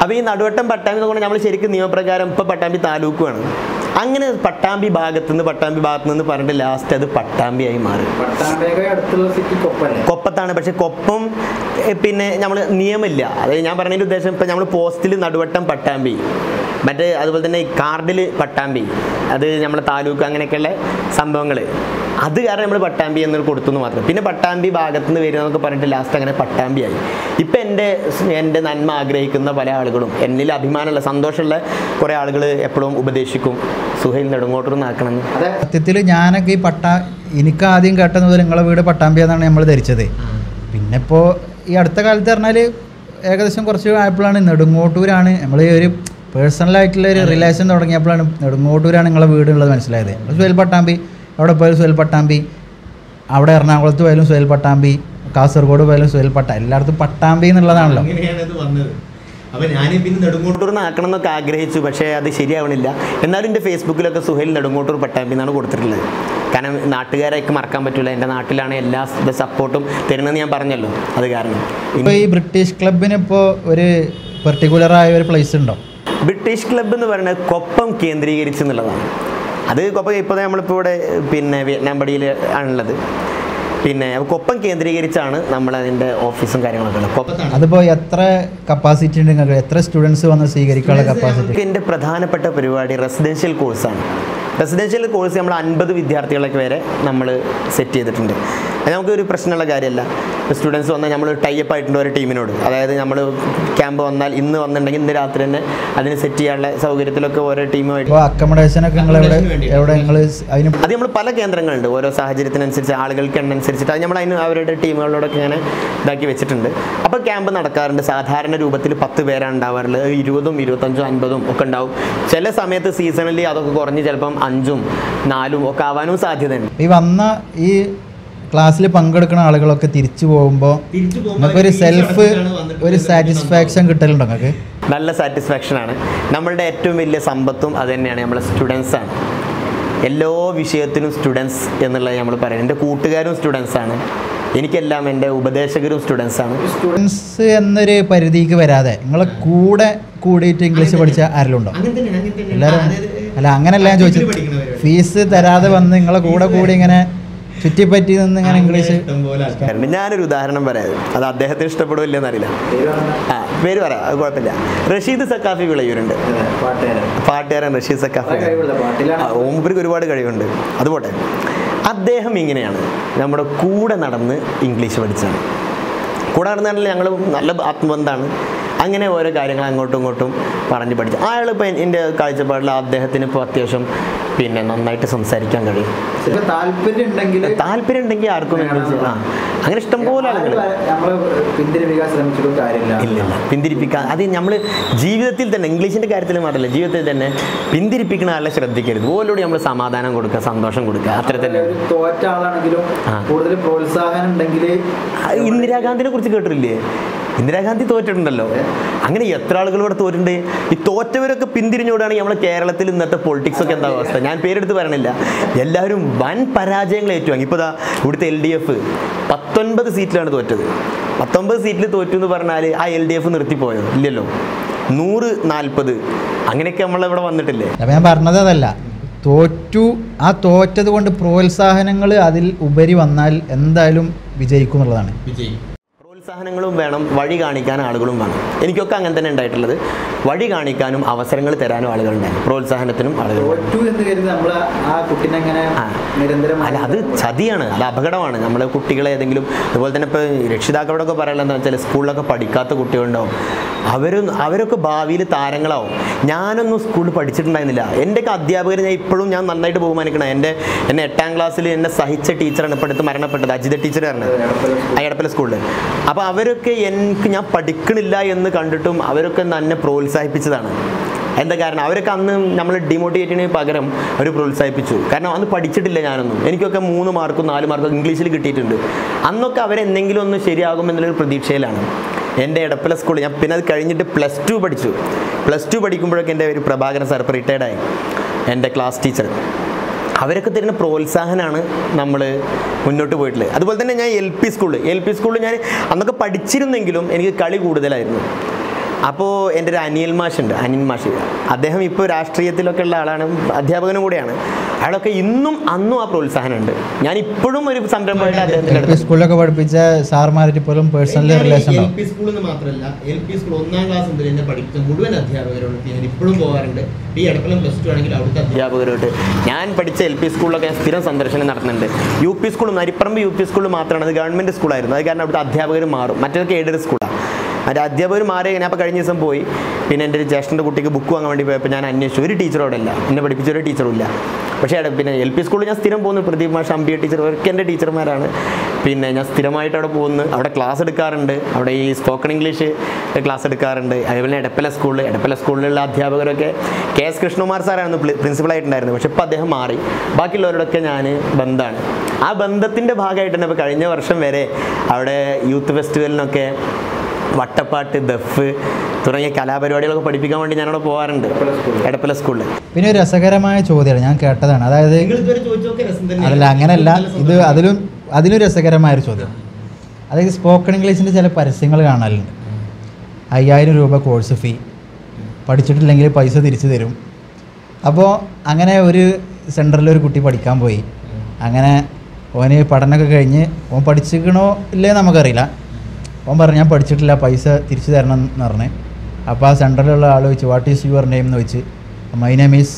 അപ്പോൾ ഈ നടുവട്ടം പട്ടാമ്പി എന്ന് പറഞ്ഞാൽ നമ്മൾ ശരിക്കും നിയമപ്രകാരം ഇപ്പോൾ പട്ടാമ്പി താലൂക്കുമാണ്. അങ്ങനെ പട്ടാമ്പി ഭാഗത്തു നിന്ന് പട്ടാമ്പി ഭാഗത്തു നിന്ന് പറഞ്ഞിട്ട് ലാസ്റ്റ് അത് പട്ടാമ്പിയായി മാറി. കൊപ്പത്താണ്. പക്ഷെ കൊപ്പം പിന്നെ നമ്മൾ നിയമമില്ല. അതായത് ഞാൻ പറഞ്ഞതിൻ്റെ ഉദ്ദേശം ഇപ്പം നമ്മൾ പോസ്റ്റിൽ നടുവട്ടം പട്ടാമ്പി, മറ്റേ അതുപോലെ തന്നെ കാർഡിൽ പട്ടാമ്പി, അത് നമ്മളെ താലൂക്ക്, അങ്ങനെയൊക്കെയുള്ള സംഭവങ്ങൾ. അത് കാരണം നമ്മൾ പട്ടാമ്പി എന്ന് കൊടുത്തു എന്ന് മാത്രം. പിന്നെ പട്ടാമ്പി ഭാഗത്തു നിന്ന് വരിക എന്നൊക്കെ പറഞ്ഞിട്ട് ലാസ്റ്റ് അങ്ങനെ പട്ടാമ്പിയായി. ഇപ്പം എൻ്റെ എൻ്റെ നന്മ ആഗ്രഹിക്കുന്ന പല ആളുകളും എന്നിൽ അഭിമാനമുള്ള സന്തോഷമുള്ള കുറേ ആളുകൾ എപ്പോഴും ഉപദേശിക്കും സുഹൈൽ നെടുങ്ങോട്ടൂർന്നാക്കണം. സത്യത്തിൽ ഞാനൊക്കെ ഈ പട്ടാ എനിക്ക് ആദ്യം കേട്ടത് മുതൽ നിങ്ങളുടെ വീട് പട്ടാമ്പി എന്നാണ് നമ്മൾ ധരിച്ചത്. പിന്നെ ഇപ്പോൾ ഈ അടുത്ത കാലത്ത് പറഞ്ഞാൽ ഏകദേശം കുറച്ച് ആയപ്പോഴാണ് നെടുങ്ങോട്ടൂരാണ് നമ്മൾ ഒരു പേഴ്സണലായിട്ടുള്ള ഒരു റിലേഷൻ തുടങ്ങിയപ്പോഴാണ് നെടുങ്ങോട്ടൂരാണ് നിങ്ങളുടെ വീടുള്ളത് മനസ്സിലായത്. നമ്മൾ സുഹൈൽ പട്ടാമ്പി അവിടെ പോയാലും സുഹൈൽ പട്ടാമ്പി, അവിടെ എറണാകുളത്ത് പോയാലും സുഹൈൽ പട്ടാമ്പി, കാസർഗോഡ് പോയാലും സുഹൈൽ പട്ട, എല്ലായിടത്തും പട്ടാമ്പി എന്നുള്ളതാണല്ലോ. അപ്പോൾ ഞാൻ പിന്നെ നെടുങ്ങോട്ടൂർ ആക്കണം എന്നൊക്കെ ആഗ്രഹിച്ചു, പക്ഷേ അത് ശരിയാവണില്ല. എന്നാലും എൻ്റെ ഫേസ്ബുക്കിലൊക്കെ സുഹൈൽ നെടുങ്ങോട്ടൂർ പട്ടാമ്പി എന്നാണ് കൊടുത്തിട്ടുള്ളത്. കാരണം നാട്ടുകാരെയൊക്കെ മറക്കാൻ പറ്റില്ല. എൻ്റെ നാട്ടിലാണ് എല്ലാ സപ്പോർട്ടും തരുന്നതെന്ന് ഞാൻ പറഞ്ഞല്ലോ. അത് കാരണം ഇപ്പോൾ ഈ ബ്രിട്ടീഷ് ക്ലബിന് ഇപ്പോൾ ഒരു പെർട്ടിക്കുലറായ ഒരു പ്ലേസ് ഉണ്ടോ? ബ്രിട്ടീഷ് ക്ലബ് എന്ന് പറയുന്നത് കൊപ്പം കേന്ദ്രീകരിച്ച് എന്നുള്ളതാണ്. അത് കൊപ്പം ഇപ്പോൾ നമ്മളിപ്പോൾ ഇവിടെ പിന്നെ വിയറ്റ്നാം പടിയിൽ ആണുള്ളത്. പിന്നെ കൊപ്പം കേന്ദ്രീകരിച്ചാണ് നമ്മൾ അതിൻ്റെ ഓഫീസും കാര്യങ്ങളൊക്കെ ഉള്ളത്. കൊപ്പം അതിപ്പോൾ എത്ര കപ്പാസിറ്റി ഉണ്ട്, എത്ര സ്റ്റുഡൻസ് വന്ന് സ്വീകരിക്കാനുള്ള കപ്പാസിറ്റി? എൻ്റെ പ്രധാനപ്പെട്ട പരിപാടി റെസിഡൻഷ്യൽ കോഴ്സാണ്. റെസിഡൻഷ്യൽ കോഴ്സ് നമ്മൾ അൻപത് വിദ്യാർത്ഥികളൊക്കെ വരെ നമ്മൾ സെറ്റ് ചെയ്തിട്ടുണ്ട്. അത് നമുക്കൊരു പ്രശ്നമുള്ള കാര്യമല്ല. സ്റ്റുഡൻസ് വന്നാൽ നമ്മൾ ടൈപ്പ് ആയിട്ടുണ്ട് ഒരു ടീമിനോട്. അതായത് നമ്മൾ ക്യാമ്പ് വന്നാൽ ഇന്ന് വന്നിട്ടുണ്ടെങ്കിൽ ഇന്ന് രാത്രി തന്നെ അതിന് സെറ്റ് ചെയ്യാനുള്ള സൗകര്യത്തിലൊക്കെ ഓരോ ടീമുമായിട്ട് അക്കോമഡേഷനൊക്കെ അത് നമ്മൾ പല കേന്ദ്രങ്ങളുണ്ട്. ഓരോ സാഹചര്യത്തിനനുസരിച്ച് ആളുകൾക്ക് എണ്ണനുസരിച്ചിട്ട് അത് നമ്മൾ അതിന് അവരുടെ ടീമുകളോടൊക്കെ ഇങ്ങനെ ഇതാക്കി വെച്ചിട്ടുണ്ട്. അപ്പോൾ ക്യാമ്പ് നടക്കാറുണ്ട്. സാധാരണ രൂപത്തിൽ പത്ത് പേരാണ് ഉണ്ടാവാറുള്ളത്. ഇരുപതും ഇരുപത്തഞ്ചും അൻപതും ഒക്കെ ഉണ്ടാവും. ചില സമയത്ത് സീസണിൽ അതൊക്കെ കുറഞ്ഞ് ചിലപ്പം അഞ്ചും നാലും ഒക്കെ ആവാനും സാധ്യതയുണ്ട്. ഈ വന്ന ഈ ക്ലാസ്സിൽ പങ്കെടുക്കുന്ന ആളുകളൊക്കെ തിരിച്ചു പോകുമ്പോൾ നമുക്കൊരു സെൽഫ് ഒരു സാറ്റിസ്ഫാക്ഷൻ കിട്ടലുണ്ടോ നിങ്ങൾക്ക്? നല്ല സാറ്റിസ്ഫാക്ഷനാണ്. നമ്മളുടെ ഏറ്റവും വലിയ സമ്പത്തും അത് തന്നെയാണ്. നമ്മളെ സ്റ്റുഡൻസാണ്. എല്ലാ വിഷയത്തിനും സ്റ്റുഡൻസ് എന്നുള്ളത് നമ്മൾ പറയുന്നത്. എൻ്റെ കൂട്ടുകാരും സ്റ്റുഡൻസാണ്. എനിക്കെല്ലാം എൻ്റെ ഉപദേശകരും സ്റ്റുഡൻസാണ്. സ്റ്റുഡൻസ് എന്നൊരു പരിധിക്ക് വരാതെ നിങ്ങളെ കൂടെ കൂടിയിട്ട് ഇംഗ്ലീഷ് പഠിച്ച ആരെല്ലാം എല്ലാവരും അല്ല അങ്ങനെയല്ല ഞാൻ ചോദിച്ചത്. ഫീസ് തരാതെ വന്ന് നിങ്ങളെ കൂടെ കൂടി ഇങ്ങനെ ചുറ്റിപ്പറ്റി നിന്ന് ഇങ്ങനെ ഇംഗ്ലീഷ്. ഞാനൊരു ഉദാഹരണം പറയാം, അത് അദ്ദേഹത്തിന് ഇഷ്ടപ്പെടുമല്ലോ എന്നറിയില്ല. ആ പേര് പറയാം, അത് കുഴപ്പമില്ല. റഷീദ് സക്കാഫി വിളയൂരുണ്ട്, പാട്ടുകാരൻ റഷീദ് സക്കാഫി. ഓംബർക്ക് ഒരുപാട് കഴിവുണ്ട്, അതുപോട്ടെ. അദ്ദേഹം ഇങ്ങനെയാണ് നമ്മുടെ കൂടെ നടന്ന് ഇംഗ്ലീഷ് പഠിച്ചത്. കൂടെ നടന്നാണല്ലോ ഞങ്ങൾ നല്ല ആത്മബന്ധമാണ്. അങ്ങനെ ഓരോ കാര്യങ്ങൾ അങ്ങോട്ടും ഇങ്ങോട്ടും പറഞ്ഞ് പഠിച്ചു. അയാൾ ഇപ്പോൾ എൻ്റെ കാഴ്ചപ്പാടിൽ അദ്ദേഹത്തിന് ഇപ്പോൾ അത്യാവശ്യം പിന്നെ നന്നായിട്ട് സംസാരിക്കാൻ കഴിയും. താല്പര്യം ഉണ്ടെങ്കിൽ താല്പര്യം ഉണ്ടെങ്കിൽ ആർക്കും ആ അങ്ങനെ ഇഷ്ടംപോലെ ആളുകൾ ഇല്ല പിന്തിരിപ്പിക്കാൻ. അത് നമ്മൾ ജീവിതത്തിൽ തന്നെ ഇംഗ്ലീഷിൻ്റെ കാര്യത്തിൽ മാത്രമല്ല, ജീവിതത്തിൽ തന്നെ പിന്തിരിപ്പിക്കുന്ന ആളെ ശ്രദ്ധിക്കരുത്. ഓരോട് നമ്മൾ സമാധാനം കൊടുക്കുക, സന്തോഷം കൊടുക്കുക. അത്തരത്തിൽ തോറ്റ ആളാണെങ്കിലും കൂടുതൽ പ്രോത്സാഹനം ഉണ്ടെങ്കിൽ. ഇന്ദിരാഗാന്ധിനെ കുറിച്ച് കേട്ടിട്ടില്ലേ? ഇന്ദിരാഗാന്ധി തോറ്റിട്ടുണ്ടല്ലോ. അങ്ങനെ എത്ര ആളുകൾ ഇവിടെ തോറ്റുണ്ട്. ഈ തോറ്റവരൊക്കെ പിന്തിരിഞ്ഞോടാണെങ്കിൽ നമ്മുടെ കേരളത്തിൽ ഇന്നത്തെ പൊളിറ്റിക്സ് ഒക്കെ എന്താ അവസ്ഥ. ഞാൻ പേരെടുത്ത് പറയണില്ല, എല്ലാവരും വൻ പരാജയങ്ങൾ ഏറ്റുവാങ്ങി. ഇപ്പോൾ ദാ ഇവിടുത്തെ എൽ ഡി എഫ് പത്തൊൻപത് സീറ്റിലാണ് തോറ്റത്. പത്തൊൻപത് സീറ്റിൽ തോറ്റു എന്ന് പറഞ്ഞാൽ ആ എൽ ഡി എഫ് നിർത്തിപ്പോയോ? ഇല്ലല്ലോ. നൂറ് നാൽപ്പത് അങ്ങനെയൊക്കെ നമ്മളിവിടെ വന്നിട്ടില്ലേ. ഞാൻ പറഞ്ഞത് അതല്ല, തോറ്റു ആ തോറ്റത് കൊണ്ട് പ്രോത്സാഹനങ്ങൾ അതിൽ ഉപരി വന്നാൽ എന്തായാലും വിജയിക്കും എന്നുള്ളതാണ്. പ്രോത്സാഹനങ്ങളും വേണം, വഴി കാണിക്കാൻ ആളുകളും വേണം. എനിക്കൊക്കെ അങ്ങനെ തന്നെ ഉണ്ടായിട്ടുള്ളത്. വഴി കാണിക്കാനും അവസരങ്ങൾ തരാനും ആളുകളുണ്ടായി, പ്രോത്സാഹനത്തിനും ആളുകൾ. അല്ല അത് ചതിയാണ്, അത് അപകടമാണ് നമ്മളെ കുട്ടികളെ ഏതെങ്കിലും. അതുപോലെ തന്നെ ഇപ്പോൾ രക്ഷിതാക്കളോടൊക്കെ പറയാനുള്ള എന്താണെന്ന് വെച്ചാൽ സ്കൂളിലൊക്കെ പഠിക്കാത്ത കുട്ടികളുണ്ടാവും. അവർ അവരൊക്കെ ഭാവിയിൽ താരങ്ങളാവും. ഞാനൊന്നും സ്കൂളിൽ പഠിച്ചിട്ടുണ്ടായിരുന്നില്ല. എൻ്റെയൊക്കെ അധ്യാപകർ ഞാൻ ഇപ്പോഴും ഞാൻ നന്നായിട്ട് ബഹുമാനിക്കണം. എൻ്റെ എന്നെ എട്ടാം ക്ലാസ്സിൽ എന്നെ സഹിച്ച ടീച്ചറാണ് ഇപ്പോൾ അടുത്ത് മരണപ്പെട്ടത്, അജിത ടീച്ചർ ആണ്, അയടപ്പല സ്കൂളിൽ. അപ്പോൾ അവരൊക്കെ എനിക്ക് ഞാൻ പഠിക്കണില്ല എന്ന് കണ്ടിട്ടും അവരൊക്കെ എന്നെ പ്രോത്സാഹിപ്പിച്ചതാണ്. എന്താ കാരണം? അവരൊക്കെ അന്ന് നമ്മൾ ഡിമോട്ടിവേറ്റ് ചെയ്യുന്നതിന് പകരം അവർ പ്രോത്സാഹിപ്പിച്ചു. കാരണം അന്ന് പഠിച്ചിട്ടില്ല ഞാനൊന്നും. എനിക്കൊക്കെ മൂന്ന് മാർക്കും നാല് മാർക്കും ഇംഗ്ലീഷിൽ കിട്ടിയിട്ടുണ്ട്. അന്നൊക്കെ അവരെന്തെങ്കിലും ഒന്ന് ശരിയാകുമെന്നുള്ളൊരു പ്രതീക്ഷയിലാണ്. എൻ്റെ എടപ്പല സ്കൂളിൽ ഞാൻ പിന്നെ അത് കഴിഞ്ഞിട്ട് പ്ലസ് ടു പഠിച്ചു. പ്ലസ് ടു പഠിക്കുമ്പോഴൊക്കെ എൻ്റെ ഒരു പ്രഭാകരൻ സാർ ഇപ്പോൾ റിട്ടയർഡായി, എൻ്റെ ക്ലാസ് ടീച്ചർ. അവരൊക്കെ തരുന്ന പ്രോത്സാഹനമാണ് നമ്മൾ മുന്നോട്ട് പോയിട്ടുള്ളത്. അതുപോലെ തന്നെ ഞാൻ എൽ പി സ്കൂളിൽ എൽ പി സ്കൂളിൽ ഞാൻ അന്നൊക്കെ പഠിച്ചിരുന്നെങ്കിലും എനിക്ക് കളി കൂടുതലായിരുന്നു. അപ്പോൾ എൻ്റെ ഒരു അനിയൽ മാഷുണ്ട്, അനിൽ മാഷ്. അദ്ദേഹം ഇപ്പോൾ രാഷ്ട്രീയത്തിലൊക്കെ ഉള്ള ആളാണ്, അധ്യാപകനും കൂടെയാണ്. അയാളൊക്കെ ഇന്നും അന്നും ആ പ്രോത്സാഹനമുണ്ട്. ഞാൻ ഇപ്പോഴും ഒരു സംരംഭമായിട്ട് അദ്ദേഹത്തിൻ്റെ സ്കൂളിലൊക്കെ പഠിപ്പിച്ച സാർമാരുടെ ഇപ്പോഴും പേഴ്സണൽ റിലേഷൻ. എൽ പി സ്കൂളിൽ നിന്ന് മാത്രമല്ല, എൽ പി സ്കൂൾ ഒന്നാം ക്ലാസ് മുതൽ എന്നെ പഠിപ്പിച്ച മുഴുവൻ അധ്യാപകരോട് ഞാൻ ഇപ്പോഴും പോകാറുണ്ട്. ഈ ഇടപ്പലം പ്ലസ് ടു ആണെങ്കിൽ അവിടുത്തെ അധ്യാപകരോട് ഞാൻ പഠിച്ച എൽ പി സ്കൂളിലൊക്കെ ഞാൻ സ്ഥിരം സന്ദർശനം നടത്തുന്നുണ്ട്. യു പി സ്കൂളും നരിപ്പറമ്പ് യു പി സ്കൂളിൽ മാത്രമാണ്. അത് ഗവൺമെൻറ് സ്കൂളായിരുന്നു. അത് കാരണം അവിടുത്തെ അധ്യാപകർ മാറും, മറ്റൊക്കെ എയ്ഡഡ് സ്കൂളാണ്. അതിൻ്റെ അധ്യാപകർ മാറി. ഞാൻ അപ്പോൾ കഴിഞ്ഞ ദിവസം പോയി. പിന്നെ എൻ്റെ ഒരു ജ്യേഷ്ഠൻ്റെ കുട്ടിക്ക് ബുക്ക് വാങ്ങാൻ വേണ്ടി പോയപ്പോൾ ഞാൻ അന്വേഷിച്ചു, ഒരു ടീച്ചറോടല്ല, എന്നെ പഠിപ്പിച്ച ഒരു ടീച്ചറുമില്ല. പക്ഷേ പിന്നെ എൽ പി സ്കൂളിൽ ഞാൻ സ്ഥിരം പോകുന്നു. പ്രദീപ് മാഷ്, അമ്പിയ ടീച്ചർ, ഇവർക്ക് എൻ്റെ ടീച്ചർമാരാണ്. പിന്നെ ഞാൻ സ്ഥിരമായിട്ട് അവിടെ പോകുന്നു, അവിടെ ക്ലാസ് എടുക്കാറുണ്ട്. അവിടെ ഈ സ്പോക്കൺ ഇംഗ്ലീഷ് ക്ലാസ് എടുക്കാറുണ്ട്. അതേപോലെ എടപ്പല സ്കൂളിൽ എടപ്പല സ്കൂളിലുള്ള അധ്യാപകരൊക്കെ കെ എസ് കൃഷ്ണകുമാർ സാറായിരുന്നു പ്രിൻസിപ്പളായിട്ടുണ്ടായിരുന്നു. പക്ഷെ ഇപ്പോൾ അദ്ദേഹം മാറി. ബാക്കിയുള്ളവരോടൊക്കെ ഞാൻ ബന്ധമാണ്. ആ ബന്ധത്തിൻ്റെ ഭാഗമായിട്ട് തന്നെ ഇപ്പോൾ കഴിഞ്ഞ വർഷം വരെ അവിടെ യൂത്ത് ഫെസ്റ്റിവലിനൊക്കെ വട്ടപ്പാട്ട്, ദഫ് തുടങ്ങിയ കലാപരിപാടികളൊക്കെ പഠിപ്പിക്കാൻ വേണ്ടി ഞാനവിടെ പോകാറുണ്ട്, എടപ്പല സ്കൂളിൽ. പിന്നെ ഒരു രസകരമായ ചോദ്യമാണ് ഞാൻ കേട്ടതാണ്. അതായത് അല്ല അങ്ങനെയല്ല, ഇത് അതിലും അതിലും രസകരമായൊരു ചോദ്യം. അതായത് സ്പോക്കൺ ഇംഗ്ലീഷിൻ്റെ ചില പരസ്യങ്ങൾ കാണാറുണ്ട്. അയ്യായിരം രൂപ കോഴ്സ് ഫീ, പഠിച്ചിട്ടില്ലെങ്കിൽ പൈസ തിരിച്ചു തരും. അപ്പോൾ അങ്ങനെ ഒരു സെൻറ്ററിലൊരു കുട്ടി പഠിക്കാൻ പോയി. അങ്ങനെ ഓന് പഠനമൊക്കെ കഴിഞ്ഞ് ഓൻ പഠിച്ചിരിക്കണോ ഇല്ലേ നമുക്കറിയില്ല. ഓൻ പറഞ്ഞു ഞാൻ പഠിച്ചിട്ടില്ല, പൈസ തിരിച്ചു തരണം എന്ന് പറഞ്ഞ്. അപ്പോൾ ആ സെൻറ്ററിലുള്ള ആൾ ചോദിച്ചു വാട്ട് ഈസ് യുവർ നെയിം എന്ന് ചോദിച്ച്. മൈ നെയിം ഈസ്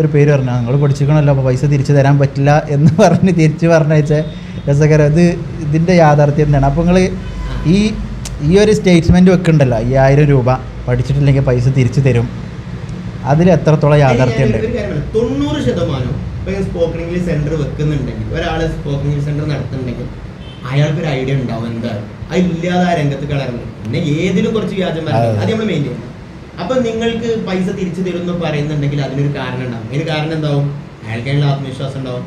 ഒരു പേര് പറഞ്ഞു. നിങ്ങൾ പഠിച്ചിരിക്കണമല്ലോ, അപ്പോൾ പൈസ തിരിച്ചു തരാൻ പറ്റില്ല എന്ന് പറഞ്ഞ് തിരിച്ച് പറഞ്ഞയച്ചാൽ രസകരം. ഇത് ഇതിൻ്റെ യാഥാർത്ഥ്യം എന്താണ്? അപ്പോൾ നിങ്ങൾ ഈ ഈ ഒരു സ്റ്റേറ്റ്മെൻറ്റ് വെക്കുന്നുണ്ടല്ലോ, അയ്യായിരം രൂപ പഠിച്ചിട്ടില്ലെങ്കിൽ പൈസ തിരിച്ചു തരും, അതിൽ എത്രത്തോളം യാഥാർത്ഥ്യം ഉണ്ട്? തൊണ്ണൂറ് ശതമാനം സ്പോക്കൺ ഇംഗ്ലീഷ് സെൻറ്റർ വെക്കുന്നുണ്ടെങ്കിൽ, ഒരാൾ സ്പോക്കൺ ഇംഗ്ലീഷ് സെൻറ്റർ നടത്തുന്നുണ്ടെങ്കിൽ അയാൾക്കൊരു ഐഡിയ ഉണ്ടാവും എന്താണ് അതില്ലാതെ രംഗത്ത് കളറുന്നു. പിന്നെ ഏതിലും കുറച്ച് വ്യാജം അത് നമ്മൾ മെയിൻ ചെയ്യണം. അപ്പൊ നിങ്ങൾക്ക് പൈസ തിരിച്ചു തരുമെന്ന് പറയുന്നുണ്ടെങ്കിൽ അതിനൊരു കാരണം ഉണ്ടാവും. അതിന് കാരണം എന്താവും? അയാൾക്കാനുള്ള ആത്മവിശ്വാസം ഉണ്ടാവും.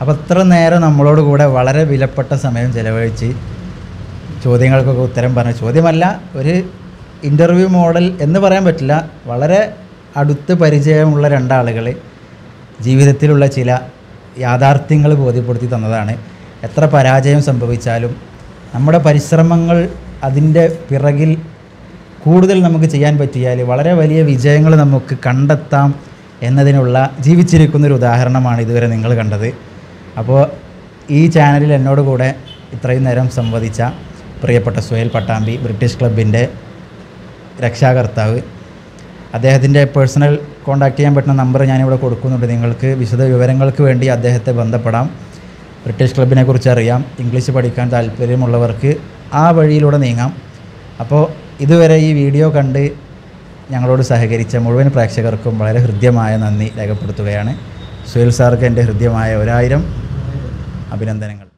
അപ്പൊ അത്ര നേരം നമ്മളോട് കൂടെ വളരെ വിലപ്പെട്ട സമയം ചെലവഴിച്ച് ചോദ്യങ്ങൾക്കൊക്കെ ഉത്തരം പറഞ്ഞ, ചോദ്യമല്ല ഒരു ഇന്റർവ്യൂ മോഡൽ എന്ന് പറയാൻ പറ്റില്ല, വളരെ അടുത്ത് പരിചയമുള്ള രണ്ടാളുകൾ ജീവിതത്തിലുള്ള ചില യാഥാർത്ഥ്യങ്ങൾ ബോധ്യപ്പെടുത്തി തന്നതാണ്. എത്ര പരാജയം സംഭവിച്ചാലും നമ്മുടെ പരിശ്രമങ്ങൾ അതിൻ്റെ പിറകിൽ കൂടുതൽ നമുക്ക് ചെയ്യാൻ പറ്റിയാൽ വളരെ വലിയ വിജയങ്ങൾ നമുക്ക് കണ്ടെത്താം എന്നതിനുള്ള ജീവിച്ചിരിക്കുന്നൊരു ഉദാഹരണമാണ് ഇതുവരെ നിങ്ങൾ കണ്ടത്. അപ്പോൾ ഈ ചാനലിൽ എന്നോട് കൂടെ ഇത്രയും നേരം സംവദിച്ച പ്രിയപ്പെട്ട സുഹൈൽ പട്ടാമ്പി, ബ്രിട്ടീഷ് ക്ലബിൻ്റെ രക്ഷാകർത്താവ്, അദ്ദേഹത്തിൻ്റെ പേഴ്സണൽ കോൺടാക്ട് ചെയ്യാൻ പറ്റുന്ന നമ്പർ ഞാനിവിടെ കൊടുക്കുന്നുണ്ട്. നിങ്ങൾക്ക് വിശദ വിവരങ്ങൾക്ക് വേണ്ടി അദ്ദേഹത്തെ ബന്ധപ്പെടാം. ബ്രിട്ടീഷ് ക്ലബിനെ കുറിച്ച് അറിയാം, ഇംഗ്ലീഷ് പഠിക്കാൻ താല്പര്യമുള്ളവർക്ക് ആ വഴിയിലൂടെ നീങ്ങാം. അപ്പോൾ ഇതുവരെ ഈ വീഡിയോ കണ്ട് ഞങ്ങളോട് സഹകരിച്ച മുഴുവൻ പ്രേക്ഷകർക്കും വളരെ ഹൃദ്യമായ നന്ദി രേഖപ്പെടുത്തുകയാണ്. സുഹൈൽ സാർക്ക് എൻ്റെ ഹൃദ്യമായ ഒരായിരം അഭിനന്ദനങ്ങൾ.